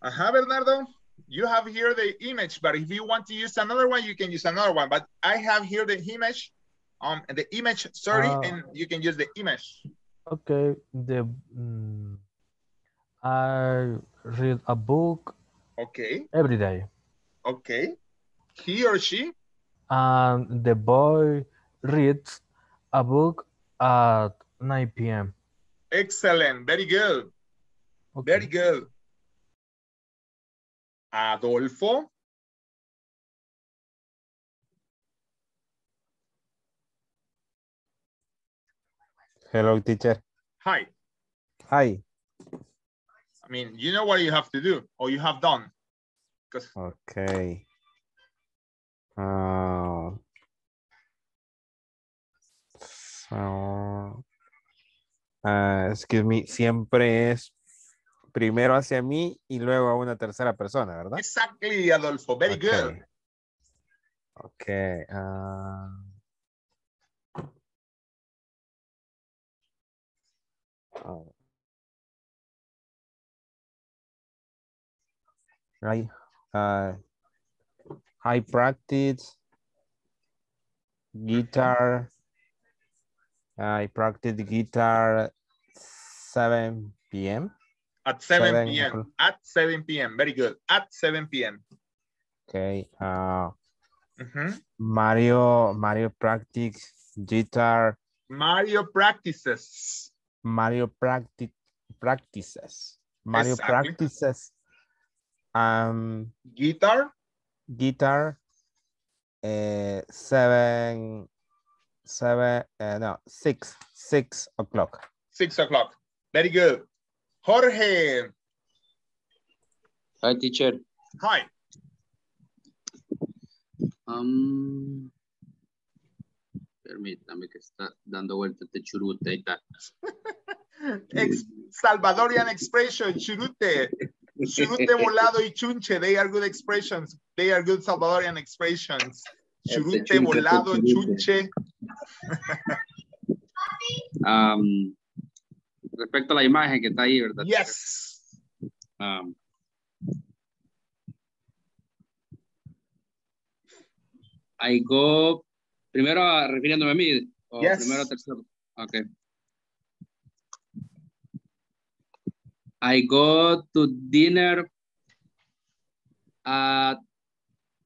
Aha, uh-huh, Bernardo. You have here the image, but if you want to use another one, you can use another one. But I have here the image. Um, the image, sorry, uh, and you can use the image. Okay, the um, I read a book. Okay. Every day. Okay. He or she? Um, the boy reads a book at nine p m Excellent. Very good. Okay. Very good. Adolfo. Hello, teacher. Hi. Hi. I mean, you know what you have to do, or you have done. Because... Okay. Uh, so, uh, excuse me, siempre es primero hacia mí y luego a una tercera persona, ¿verdad? Exactly, Adolfo. Very okay. good. Okay. Uh... Oh. Right. Uh, I practice guitar. I practice guitar seven p m At seven p m At seven p m Very good. At seven p m Okay. Uh, mm-hmm. Mario. Mario practice guitar. Mario practices. Mario practi practices. Mario exactly. practices. Um, guitar. Guitar. Uh, seven. Seven. Uh, no, six. Six o'clock. Six o'clock. Very good. Jorge. Hi, teacher. Hi. Um. Permítame que está dando vueltas de churute y tal. Ex Salvadorian expression, churute. Churute volado y chunche. They are good expressions. They are good Salvadorian expressions. Churute, este churute volado, churute. Chunche. um, respecto a la imagen que está ahí, ¿verdad? Yes. Um, I go, primero a, refiriéndome a mí, o yes. primero a tercero. Okay. I go to dinner at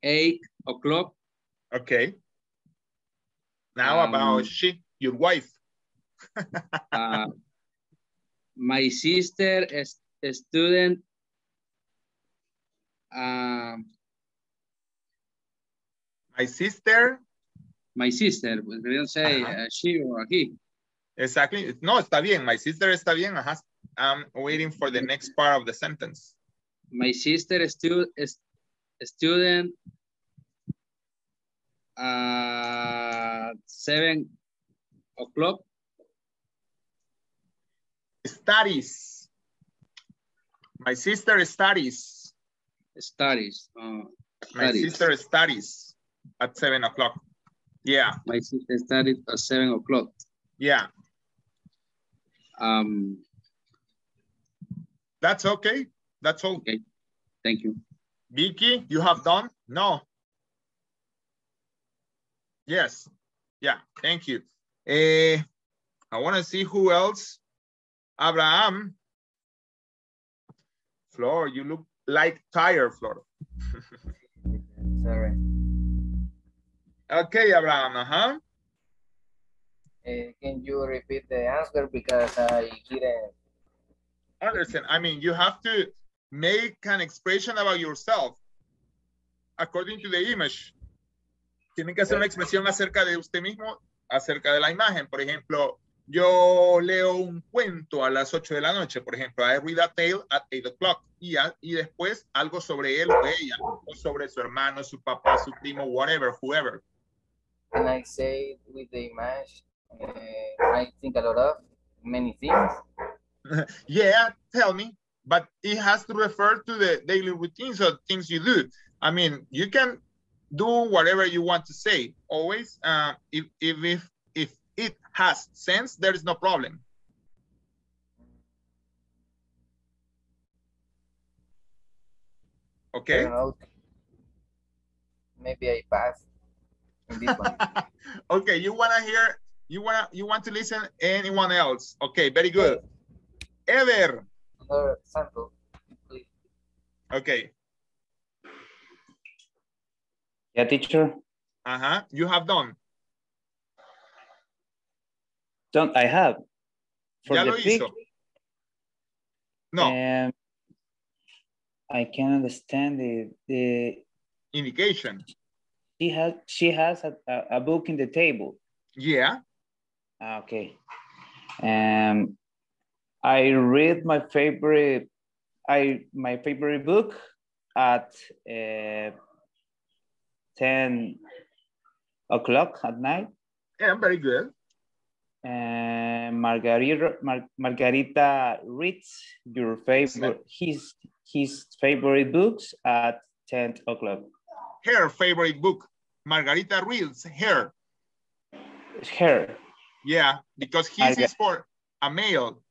eight o'clock. Okay. Now um, about she, your wife. uh, my sister is a student. Uh, my sister. My sister. We don't say uh-huh. uh, she or he. Exactly. No, está bien. My sister está bien. Ajá. I'm waiting for the next part of the sentence. My sister is stu a student at seven o'clock. Studies. My sister studies. Studies. Uh, studies. My sister studies at seven o'clock. Yeah. My sister studies at seven o'clock. Yeah. Um. That's okay. That's all. Okay. Thank you. Vicky, you have done? No. Yes. Yeah. Thank you. Uh, I want to see who else. Abraham. Flor, you look like tired, Flor. Sorry. Okay, Abraham. Uh-huh. Uh, can you repeat the answer because I didn't understand? I mean, you have to make an expression about yourself according to the image. Tienen que hacer una expresión acerca de usted mismo, acerca de la imagen. Por ejemplo, yo leo un cuento a las ocho de la noche. Por ejemplo, I read a tale at eight o'clock. Y, y después algo sobre él o ella, o sobre su hermano, su papá, su primo, whatever, whoever. And I say with the image, uh, I think a lot of many things. Yeah, tell me, but it has to refer to the daily routines or things you do. I mean, you can do whatever you want to say. Always, uh, if, if if if it has sense, there is no problem. Okay. I know. Maybe I pass. In this one. Okay, you wanna hear? You wanna you want to listen? Anyone else? Okay, very good. Ever. Another sample, please. Okay. Yeah, teacher. Uh-huh. You have done. Don't I have? For ya the lo picture, hizo. No. Um, I can understand the the indication. She has she has a, a, a book in the table. Yeah. Okay. Um. I read my favorite, I my favorite book at uh, ten o'clock at night. Yeah, very good. Uh, Margarita Mar Margarita reads your favorite his his favorite books at ten o'clock. Her favorite book. Margarita reads her. Her. Yeah, because his is for a male.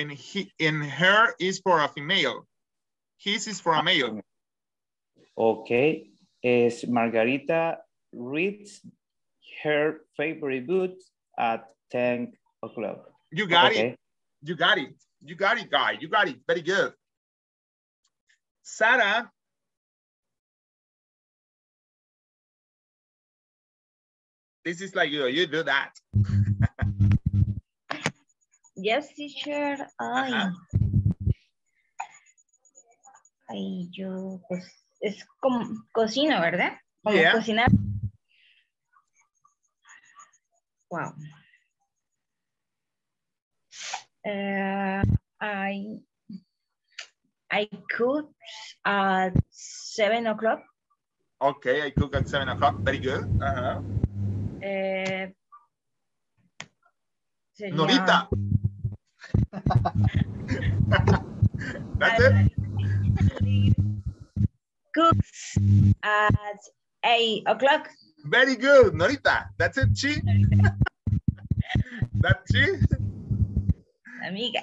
And he and her is for a female. His is for a male. Okay. Is Margarita reads her favorite book at ten o'clock. You got okay. it. You got it. You got it, guy. You got it. Very good. Sarah. This is like you. You do that. Yes, teacher. I, uh-huh. I, yo, pues, es como cocino, ¿verdad? Como yeah. cocinar. Wow. Uh, I, I cook at seven o'clock. Okay, I cook at seven o'clock. Very good. Uh-huh. Uh, sería... Norita. That's it. Cooks at eight o'clock. Very good, Norita. That's it, Chi. That's Chi. Amiga.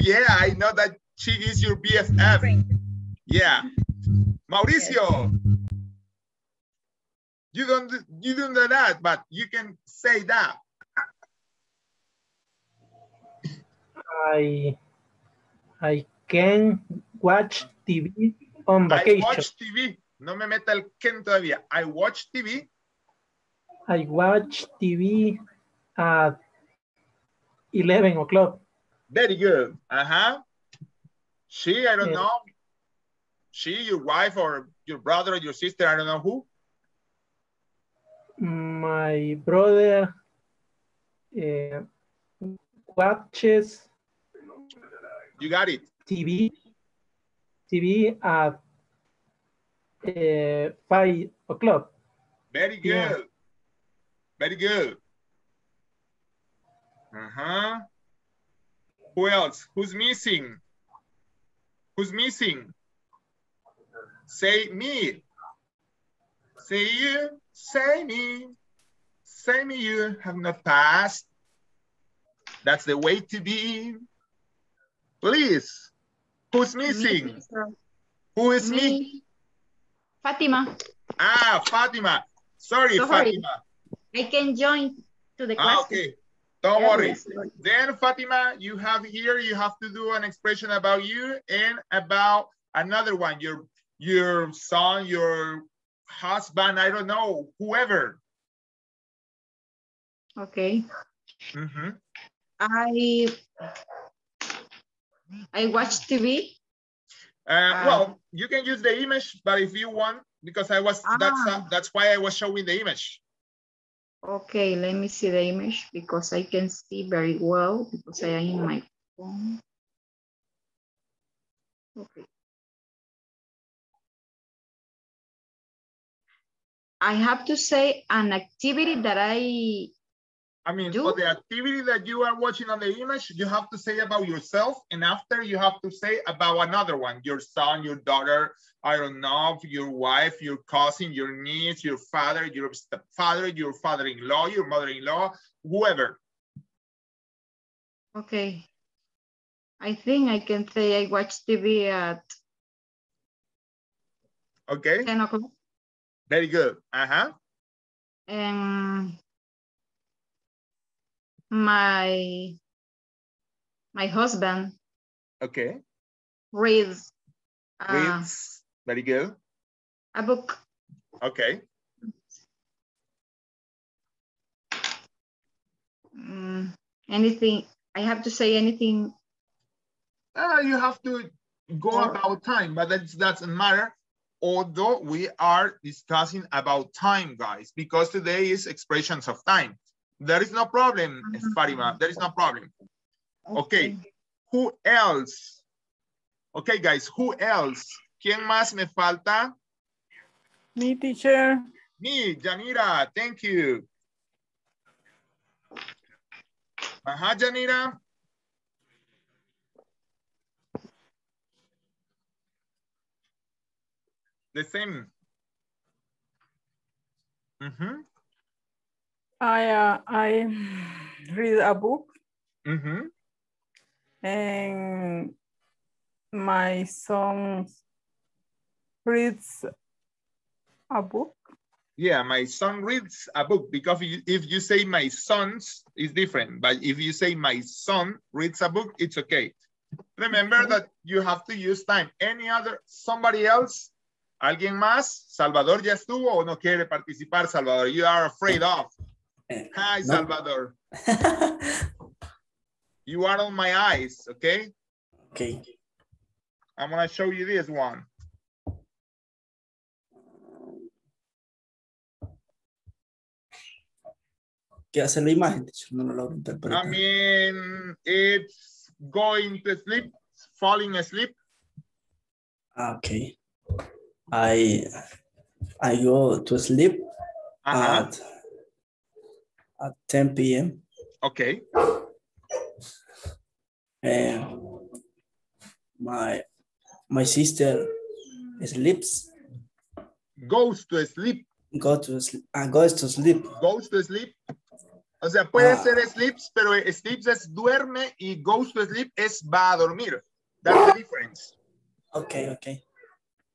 Yeah, I know that Chi is your B F F. Friend. Yeah. Mauricio. Yes. You don't, you don't do that, but you can say that. I, I can watch T V on vacation. I watch T V. No me meta el can todavía. I watch T V. I watch T V at eleven o'clock. Very good. Uh-huh. She, I don't yeah. know. She, your wife, or your brother, or your sister, I don't know who. My brother uh, watches. You got it. T V. T V at uh, five o'clock. Very good. Yeah. Very good. Uh-huh. Who else? Who's missing? Who's missing? Say me. Say you. Say me. Say me, you have not passed. That's the way to be. Please. Who's missing? Me, Who is me. me? Fatima. Ah, Fatima. Sorry, so Fatima. Sorry. I can join to the class. Ah, okay. Don't worry. Then Fatima, you have here, you have to do an expression about you and about another one, your, your son, your husband, I don't know, whoever. Okay. Mm-hmm. I, I watch T V. Uh, uh, well, you can use the image, but if you want, because I was, ah. that's, uh, that's why I was showing the image. Okay, let me see the image because I can see very well because I am in my phone. Okay. I have to say an activity that I I mean, do. For the activity that you are watching on the image, you have to say about yourself, and after you have to say about another one, your son, your daughter, I don't know, your wife, your cousin, your niece, your father, your stepfather, your father-in-law, your mother-in-law, whoever. Okay. I think I can say I watch T V at okay. ten o'clock. Very good. Uh-huh. Um, My, my husband. Okay. Reads. Reads. Uh, Very good. A book. Okay. Um, anything, I have to say anything. Uh, you have to go or, about time, but that doesn't matter. Although we are discussing about time, guys, because today is expressions of time. There is no problem, Fatima. There is no problem. Okay. okay. Who else? Okay, guys. Who else? ¿Quién más me falta? Me, teacher. Me, Janira. Thank you. Ajá, Janira. The same. Mm-hmm. I, uh, I read a book, mm-hmm. and my son reads a book. Yeah, my son reads a book, because if you, if you say my son's, it's different. But if you say my son reads a book, it's okay. Remember okay. that you have to use time. Any other, somebody else? ¿Alguien más? ¿Salvador ya estuvo o no quiere participar, Salvador? You are afraid of. Hi, no. Salvador. You are on my eyes, okay? Okay. I'm gonna show you this one. ¿Qué hace la imagen? No lo logro interpretar. I mean, it's going to sleep, falling asleep. Okay. I I go to sleep uh-huh. at At ten P M Okay. And my my sister sleeps. Goes to sleep. Go to sleep. Uh, goes to sleep. Goes to sleep. O sea, puede uh, ser sleeps, pero sleeps es duerme y goes to sleep es va a dormir. That's the difference. Okay, okay.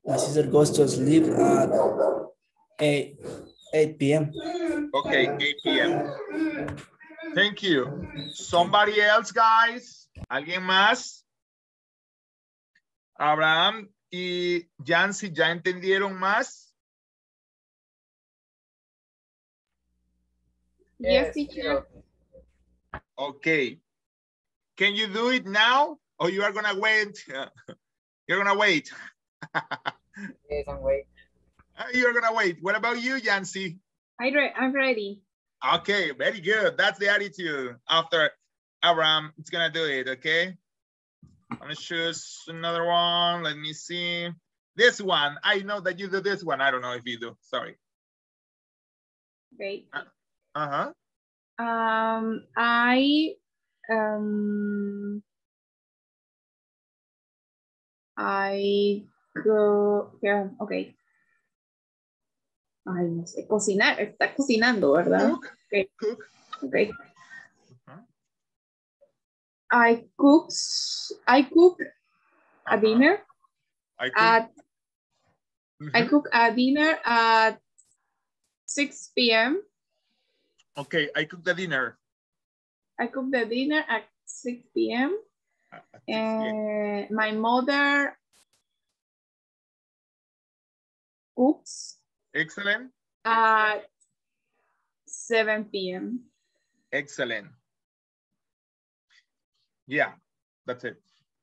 My sister goes to sleep at eight eight p m Okay, eight p m Thank you. Somebody else, guys. ¿Alguien más? Abraham y Yancy, ¿ya entendieron más? Yes, teacher. Okay. Can you do it now? Or you are going to wait? You're going to wait. Yes, I'm waiting. You're going to wait. What about you, Yancy? I re I'm ready. Okay, very good. That's the attitude. After Abraham, it's going to do it, okay? I'm going to choose another one. Let me see. This one. I know that you do this one. I don't know if you do. Sorry. Great. Uh-huh. Um, I... Um, I go... Yeah, okay. Ay, no sé, cocinar, está cocinando, ¿verdad? Cook. Okay. Cook. Okay. Uh-huh. I cook, I cook uh-huh. a dinner I cook. at, mm-hmm. I cook a dinner at six p m Okay, I cook the dinner. I cook the dinner at six p m Uh, uh, my mother cooks. Excellent. At uh, seven p m Excellent. Yeah, that's it.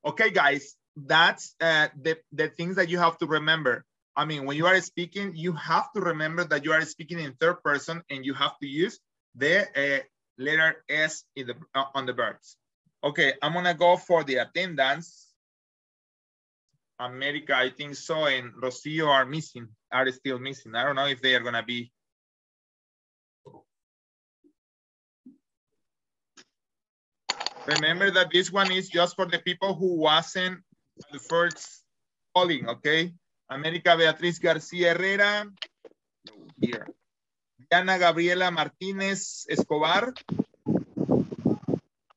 Okay, guys, that's uh, the, the things that you have to remember. I mean, when you are speaking, you have to remember that you are speaking in third person and you have to use the uh, letter S in the, uh, on the verbs. Okay, I'm gonna go for the attendance. America, I think so, and Rocio are missing, are still missing. I don't know if they are gonna be. Remember that this one is just for the people who wasn't the first calling, okay? America Beatriz Garcia Herrera, here. Diana Gabriela Martinez Escobar.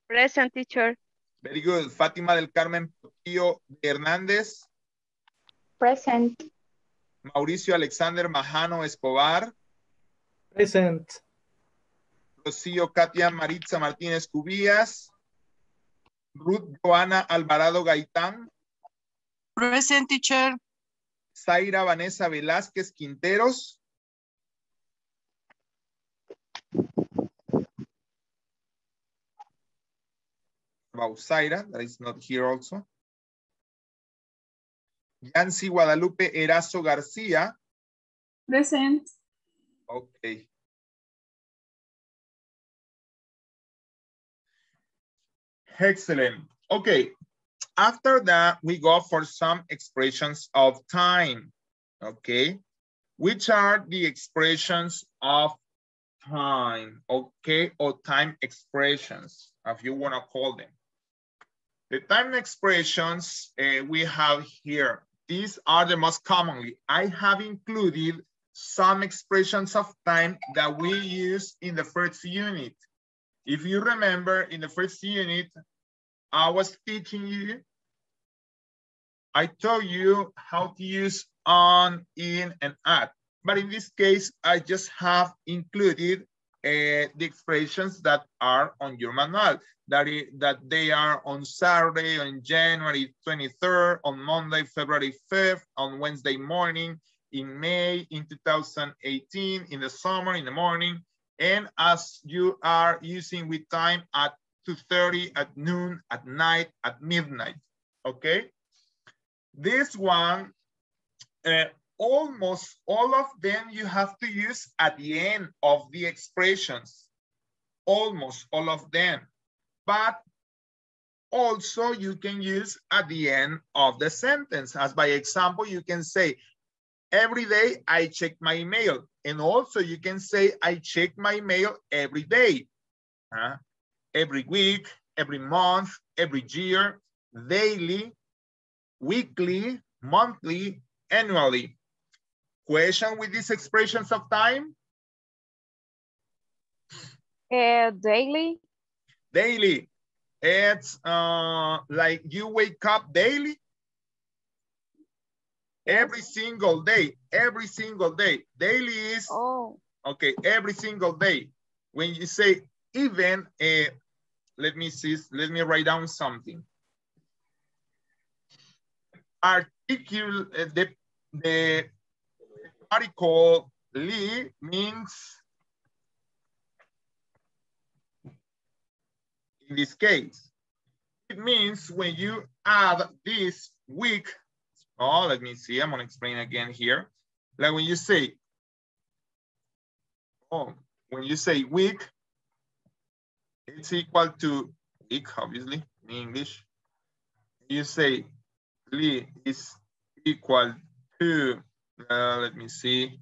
Present, teacher. Very good. Fátima del Carmen Potillo Hernández. Present. Mauricio Alexander Majano Escobar. Present. Rocío Katia Maritza Martínez Cubillas. Ruth Joana Alvarado Gaitán. Present, teacher. Zaira Vanessa Velázquez Quinteros. About Zaira, that is not here also. Yancy Guadalupe Erazo García. Present. Okay. Excellent. Okay. After that, we go for some expressions of time. Okay. Which are the expressions of time? Okay. Or time expressions, if you want to call them. The time expressions uh, we have here, these are the most commonly. I have included some expressions of time that we use in the first unit. If you remember, in the first unit, I was teaching you, I told you how to use on, in, and at. But in this case, I just have included Uh, the expressions that are on your manual, that, is, that they are on Saturday, on January twenty-third, on Monday, February fifth, on Wednesday morning, in May, in two thousand eighteen, in the summer, in the morning, and as you are using with time at two thirty, at noon, at night, at midnight, okay? This one, uh, almost all of them you have to use at the end of the expressions, almost all of them, but also you can use at the end of the sentence. As by example, you can say, every day I check my mail. And also you can say, I check my mail every day, uh, every week, every month, every year, daily, weekly, monthly, annually. Question with these expressions of time? Uh, daily. Daily. It's uh, like you wake up daily. Every single day. Every single day. Daily is oh. Okay, every single day. When you say even, uh, let me see, let me write down something. Article, uh, the, the article li means, in this case, it means when you add this week, oh, let me see, I'm gonna explain again here. Like when you say, oh, when you say week, it's equal to week, obviously, in English. You say li is equal to, uh, let me see,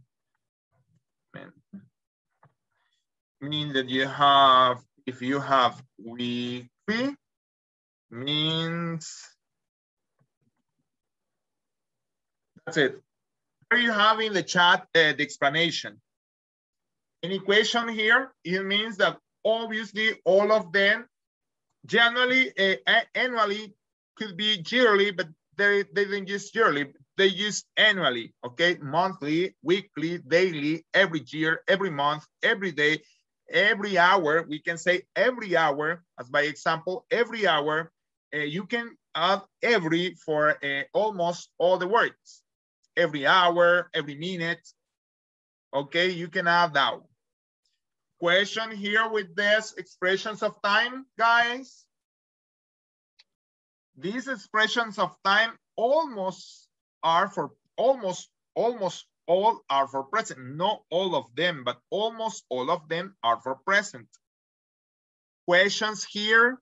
mean that you have, if you have weekly, means, that's it. Here you have in the chat uh, the explanation. Any question here? It means that obviously all of them generally, uh, annually, could be yearly, but they, they didn't use yearly, they use annually, okay? Monthly, weekly, daily, every year, every month, every day, every hour, we can say every hour, as by example, every hour, uh, you can add every for uh, almost all the words. Every hour, every minute, okay, you can add that. Question here with this expressions of time, guys. These expressions of time almost are for almost, almost all are for present. Not all of them, but almost all of them are for present. Questions here.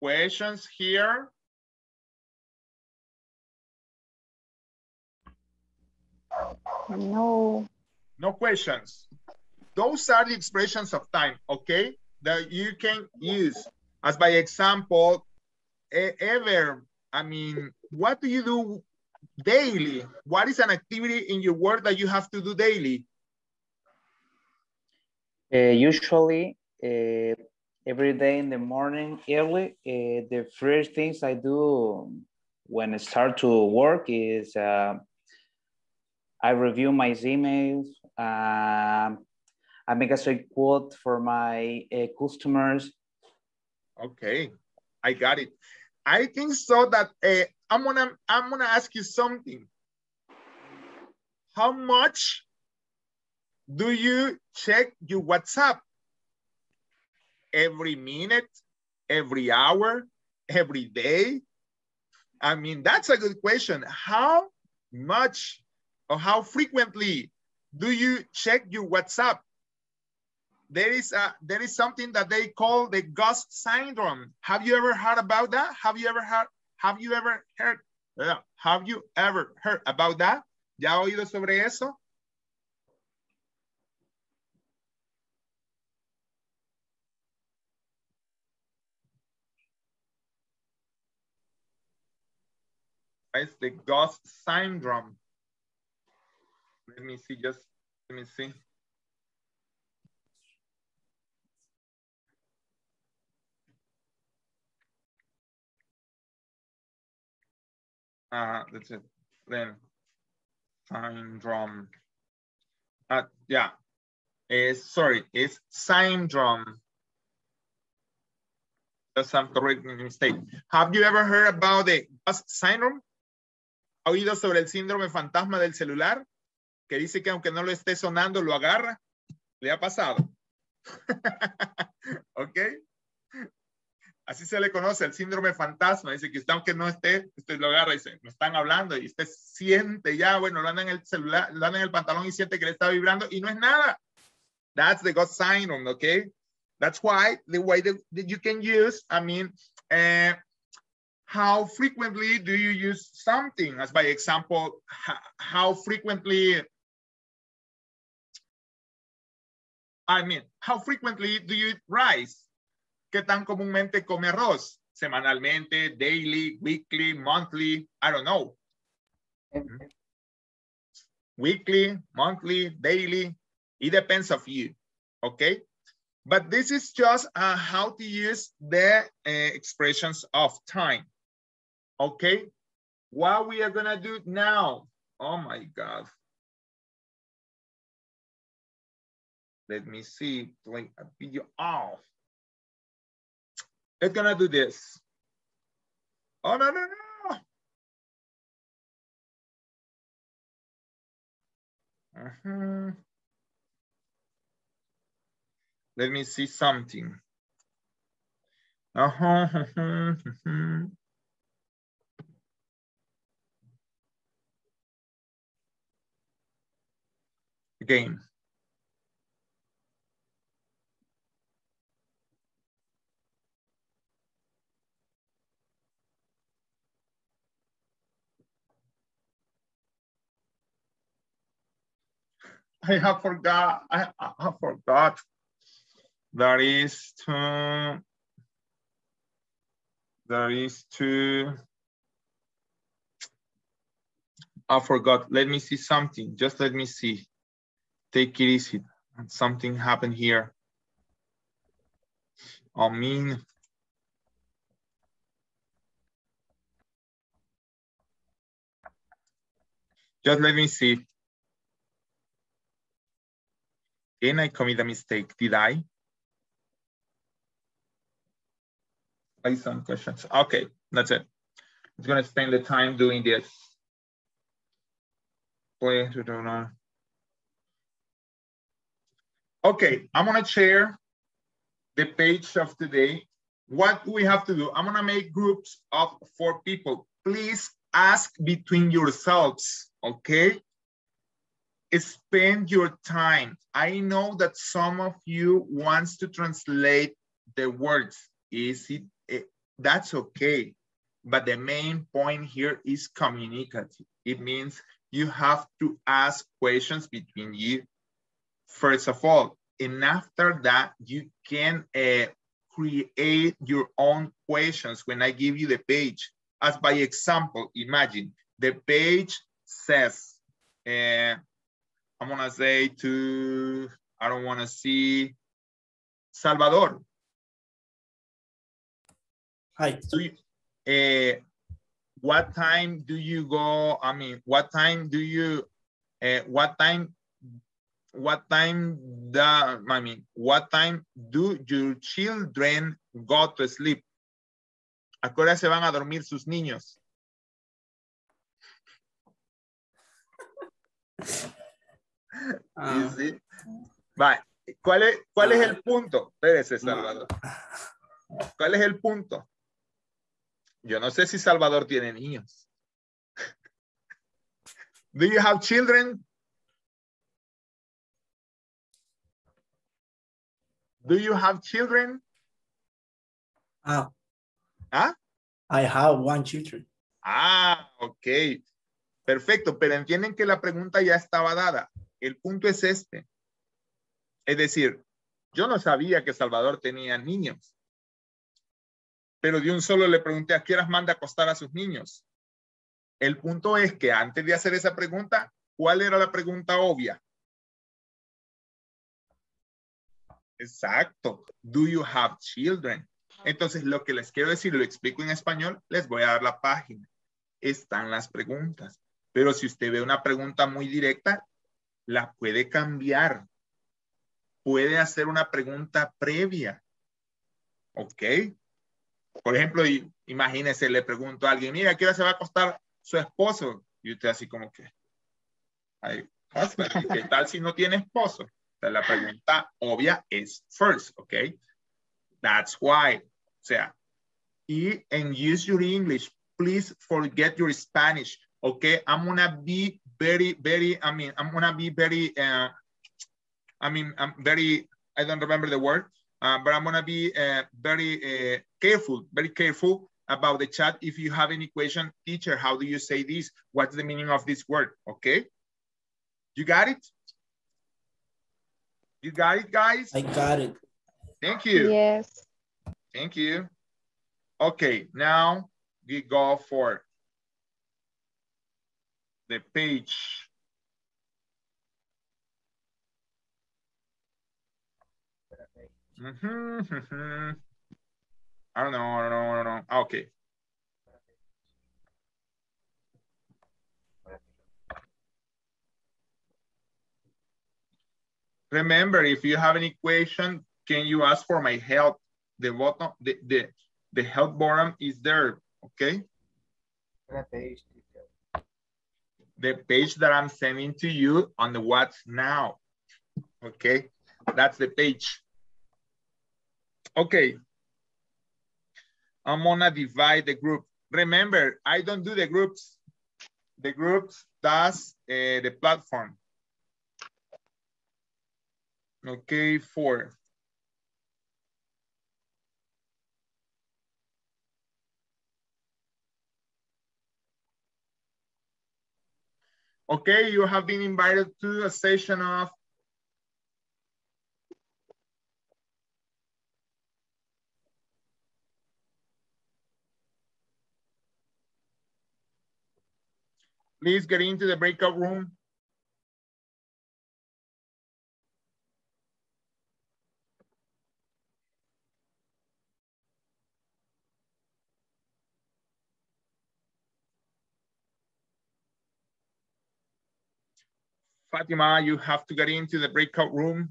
Questions here. No. No questions. Those are the expressions of time, okay? That you can use as by example, ever, I mean, what do you do daily? What is an activity in your work that you have to do daily? Uh, usually, uh, every day in the morning early, uh, the first things I do when I start to work is uh, I review my emails, uh, I make a straight quote for my uh, customers. Okay, I got it. I think so that uh, I'm gonna I'm gonna ask you something. How much do you check your WhatsApp? Every minute, every hour, every day? I mean, that's a good question. How much or how frequently do you check your WhatsApp? There is a, there is something that they call the ghost syndrome. Have you ever heard about that? Have you ever heard? Have you ever heard? Uh, have you ever heard about that? ¿Ya ha oído sobre eso? It's the ghost syndrome. Let me see. Just let me see. Uh, that's it. Then syndrome. Uh, yeah. Uh, sorry, it's syndrome. That's some correct mistake. Have you ever heard about the ghost syndrome? ¿Ha oído sobre el síndrome fantasma del celular? Que dice que aunque no lo esté sonando, lo agarra. ¿Le ha pasado? ¿Ok? Así se le conoce, el síndrome fantasma. Dice que usted, aunque no esté, usted lo agarra y dice, me están hablando. Y usted siente ya, bueno, lo anda en el celular, lo anda en el pantalón y siente que le está vibrando y no es nada. That's the ghost syndrome, okay? That's why the way that you can use, I mean, uh, how frequently do you use something? As by example, how frequently, I mean, how frequently do you eat rice? ¿Qué tan comúnmente come arroz? Semanalmente, daily, weekly, monthly, I don't know. Mm-hmm. Weekly, monthly, daily, it depends of you, okay? But this is just uh, how to use the uh, expressions of time. Okay, what we are gonna do now? Oh my God. Let me see, play a video off. It's gonna do this. Oh, no, no, no. Uh-huh. Let me see something. Uh-huh, uh-huh, uh-huh. Again. I have forgot, I, I have forgot. That is to, that is to, I forgot, let me see something, just let me see. Take it easy, something happened here. I mean, just let me see. Then I commit a mistake, did I? I some questions, okay, that's it. I'm gonna spend the time doing this. Okay, I'm gonna share the page of today. What we have to do, I'm gonna make groups of four people. Please ask between yourselves, okay? Spend your time. I know that some of you wants to translate the words. Is it, it, that's okay. But the main point here is communicative. It means you have to ask questions between you, first of all. And after that, you can uh, create your own questions. When I give you the page, as by example, imagine the page says, uh, I'm gonna say to, I don't wanna see Salvador. Hi. So you, uh, what time do you go? I mean, what time do you, uh, what time, what time, the, I mean, what time do your children go to sleep? ¿A qué hora se van a dormir sus niños? Ah. Sí, sí. Vale. ¿Cuál es, cuál es el punto? Espérese, Salvador. ¿Cuál es el punto? Yo no sé si Salvador tiene niños. Do you have children? Do you have children? Ah. ¿Ah? I have one children. Ah, ok. Perfecto, pero entienden que la pregunta ya estaba dada. El punto es este. Es decir, yo no sabía que Salvador tenía niños. Pero de un solo le pregunté a qué horas manda a acostar a sus niños. El punto es que antes de hacer esa pregunta, ¿cuál era la pregunta obvia? Exacto. Do you have children? Entonces, lo que les quiero decir, lo explico en español, les voy a dar la página. Están las preguntas. Pero si usted ve una pregunta muy directa, la puede cambiar. Puede hacer una pregunta previa. ¿Ok? Por ejemplo, imagínese, le pregunto a alguien, mira, ¿a qué hora se va a acostar su esposo? Y usted así como que, ay, ¿qué tal si no tiene esposo? Entonces, la pregunta obvia es first, ¿ok? That's why. O sea, y, and use your English. Please forget your Spanish. Okay, I'm gonna be very, very, I mean, I'm gonna be very, uh, I mean, I'm very, I don't remember the word, uh, but I'm gonna be uh, very uh, careful, very careful about the chat. If you have any question, teacher, how do you say this? What's the meaning of this word? Okay, you got it? You got it, guys? I got it. Thank you. Yes. Thank you. Okay, now we go for the page. Mm-hmm, mm-hmm. I don't know, I don't know, I don't know. Okay. Remember, if you have any question, can you ask for my help? The bottom, the, the, the help button is there, okay? The page that I'm sending to you on the WhatsApp now, okay? That's the page. Okay. I'm gonna divide the group. Remember, I don't do the groups. The groups does uh, the platform. Okay, four. Okay, you have been invited to a session of please get into the breakout room. Fatima, you have to get into the breakout room.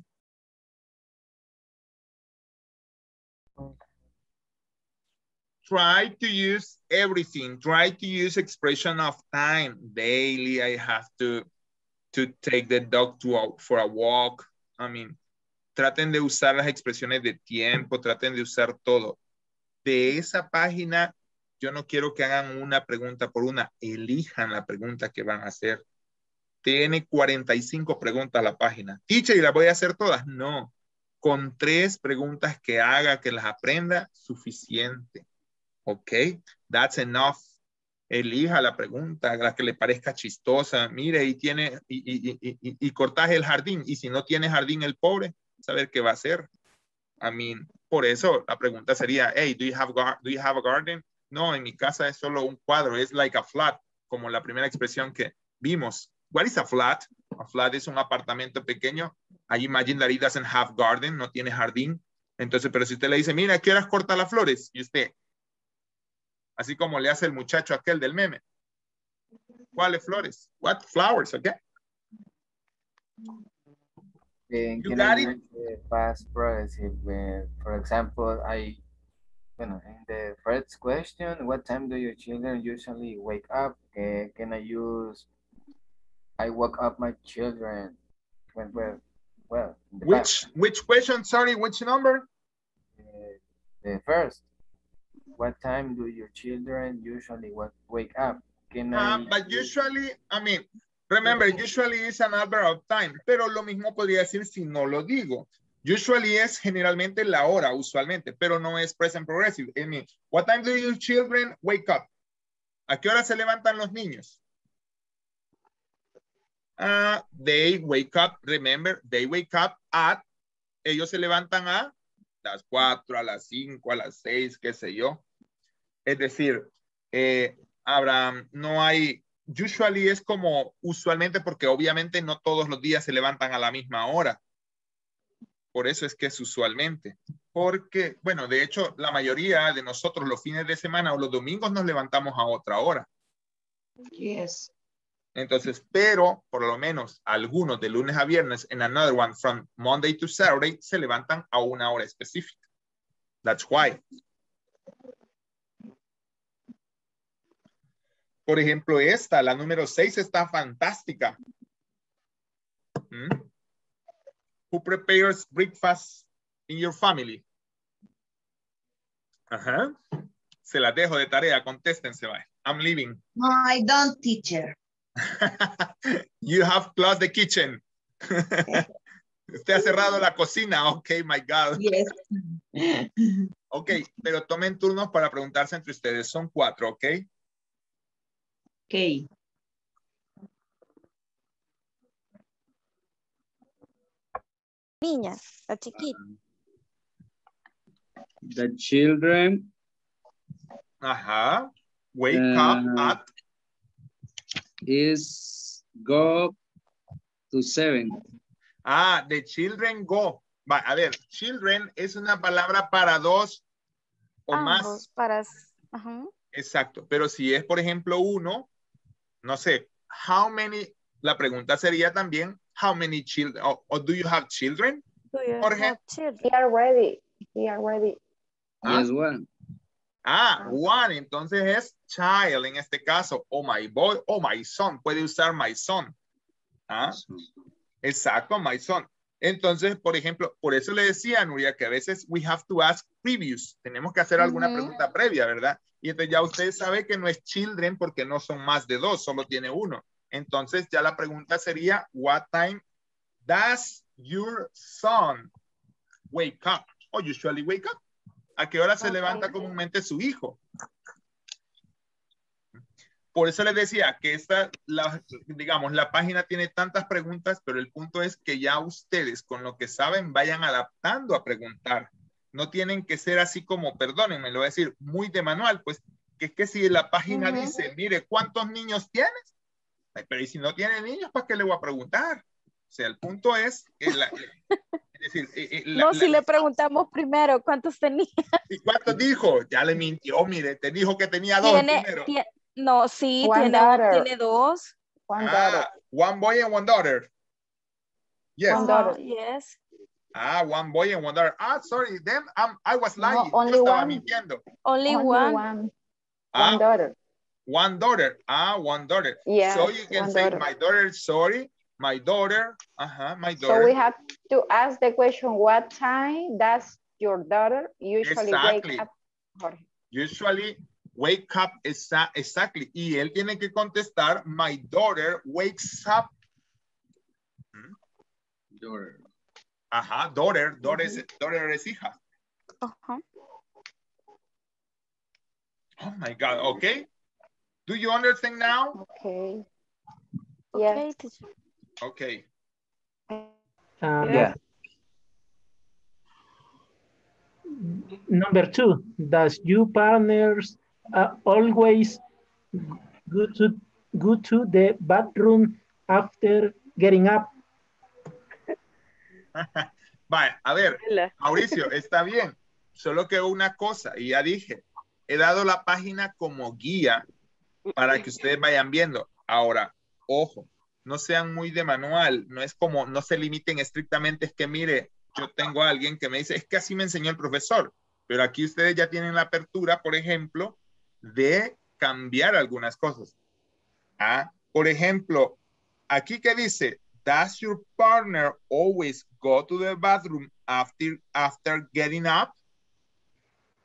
Try to use everything. Try to use expression of time. Daily, I have to, to take the dog to a, for a walk. I mean, traten de usar las expresiones de tiempo. Traten de usar todo. De esa página, yo no quiero que hagan una pregunta por una. Elijan la pregunta que van a hacer. Tiene cuarenta y cinco preguntas la página. Teacher, ¿y las voy a hacer todas? No. Con tres preguntas que haga, que las aprenda, suficiente. Ok, that's enough. Elija la pregunta, la que le parezca chistosa. Mire, y tiene, y, y, y, y, y cortaje el jardín. Y si no tiene jardín el pobre, saber qué va a hacer. I mean, por eso la pregunta sería, hey, do you have, do you have a garden? No, en mi casa es solo un cuadro. Es like a flat, como la primera expresión que vimos. What is a flat? A flat es un apartamento pequeño. I imagine that it doesn't have garden, no tiene jardín. Entonces, pero si usted le dice, mira, ¿qué horas corta las flores? Y usted, así como le hace el muchacho aquel del meme. ¿Cuáles flores? What flowers, okay? Then, you got I it? The past progressive, uh, for example, I, you know, in the first question, what time do your children usually wake up? Uh, can I use I woke up my children when well, well. Which past. Which question? Sorry, which number? Uh, the first. What time do your children usually wake up? Can uh, I? But usually, I mean, remember, usually is an adverb of time. Pero lo mismo podría decir si no lo digo. Usually es generalmente la hora, usualmente, pero no es present progressive. I mean, what time do your children wake up? ¿A qué hora se levantan los niños? Uh, they wake up, remember, they wake up at, ellos se levantan a las cuatro, a las cinco, a las seis, qué sé yo. Es decir, eh, Abraham, no hay, usually es como usualmente porque obviamente no todos los días se levantan a la misma hora. Por eso es que es usualmente. Porque, bueno, de hecho, la mayoría de nosotros los fines de semana o los domingos nos levantamos a otra hora. Yes. Entonces, pero por lo menos algunos de lunes a viernes and another one from Monday to Saturday se levantan a una hora específica. That's why. Por ejemplo, esta, la número seis, está fantástica. ¿Mm? Who prepares breakfast in your family? Ajá. Se las dejo de tarea, contéstense. Bye. I'm leaving. No, I don't, teacher. You have closed the kitchen. Usted ha cerrado la cocina. Okay, my God. Yes. Ok, pero tomen turnos para preguntarse entre ustedes. Son cuatro, ok. Ok. Niña, la chiquita. The children. Ajá. Wake uh, up at. Is go to seven. Ah, the children go. Va, a ver, children es una palabra para dos o ambos, más. Para, uh-huh. Exacto, pero si es, por ejemplo, uno, no sé, how many, la pregunta sería también, how many children, or, or do you have children? Do you Jorge? Have children? He already, he already. Ah, yes, one. Ah, one, entonces es child en este caso, o oh, my boy, o oh, my son, puede usar my son. Ah, exacto, my son. Entonces, por ejemplo, por eso le decía a Nuria que a veces we have to ask previous. Tenemos que hacer alguna uh-huh. pregunta previa, ¿verdad? Y entonces ya usted sabe que no es children porque no son más de dos, solo tiene uno. Entonces ya la pregunta sería, what time does your son wake up? Or usually wake up. ¿A qué hora se okay. levanta comúnmente su hijo? Por eso les decía que esta, la, digamos, la página tiene tantas preguntas, pero el punto es que ya ustedes con lo que saben vayan adaptando a preguntar. No tienen que ser así como, perdónenme, lo voy a decir, muy de manual, pues que es que si la página uh-huh. dice, mire, ¿cuántos niños tienes? Ay, pero y si no tiene niños, ¿para qué le voy a preguntar? O sea, el punto es... Que la, es decir, eh, eh, la, no, la, si la, le preguntamos primero cuántos tenía. ¿Y cuántos dijo? Ya le mintió, mire, te dijo que tenía dos tiene, primero. Tiene, no, sí, tiene, tiene dos. One, ah, one boy and one daughter. Yes. One daughter. Uh, yes. Ah, one boy and one daughter. Ah, sorry, them, um, I was lying. No, only Yo estaba one. mintiendo. Only, only one. One, ah, one daughter. One daughter. Ah, one daughter. Yeah, so you can say, daughter. my daughter, sorry, my daughter. Uh-huh, my daughter. So we have to ask the question, what time does your daughter usually exactly. wake up? Jorge? Usually wake up, exa exactly. Y él tiene que contestar, my daughter wakes up. Hmm? Daughter. Ajá, daughter, daughter, mm-hmm. es, daughter es hija. Uh-huh. Oh my God, okay. Do you understand now? Okay. Yes. Okay. Uh, yeah. Number two, does your partners uh, always go to, go to the bathroom after getting up? Vale, a ver, Mauricio, está bien. Solo que una cosa, y ya dije, he dado la página como guía para que ustedes vayan viendo. Ahora, ojo, no sean muy de manual, no es como, no se limiten estrictamente, es que mire, yo tengo a alguien que me dice, es que así me enseñó el profesor, pero aquí ustedes ya tienen la apertura, por ejemplo, de cambiar algunas cosas. Ah, por ejemplo, aquí que dice, does your partner always go to the bathroom after, after getting up?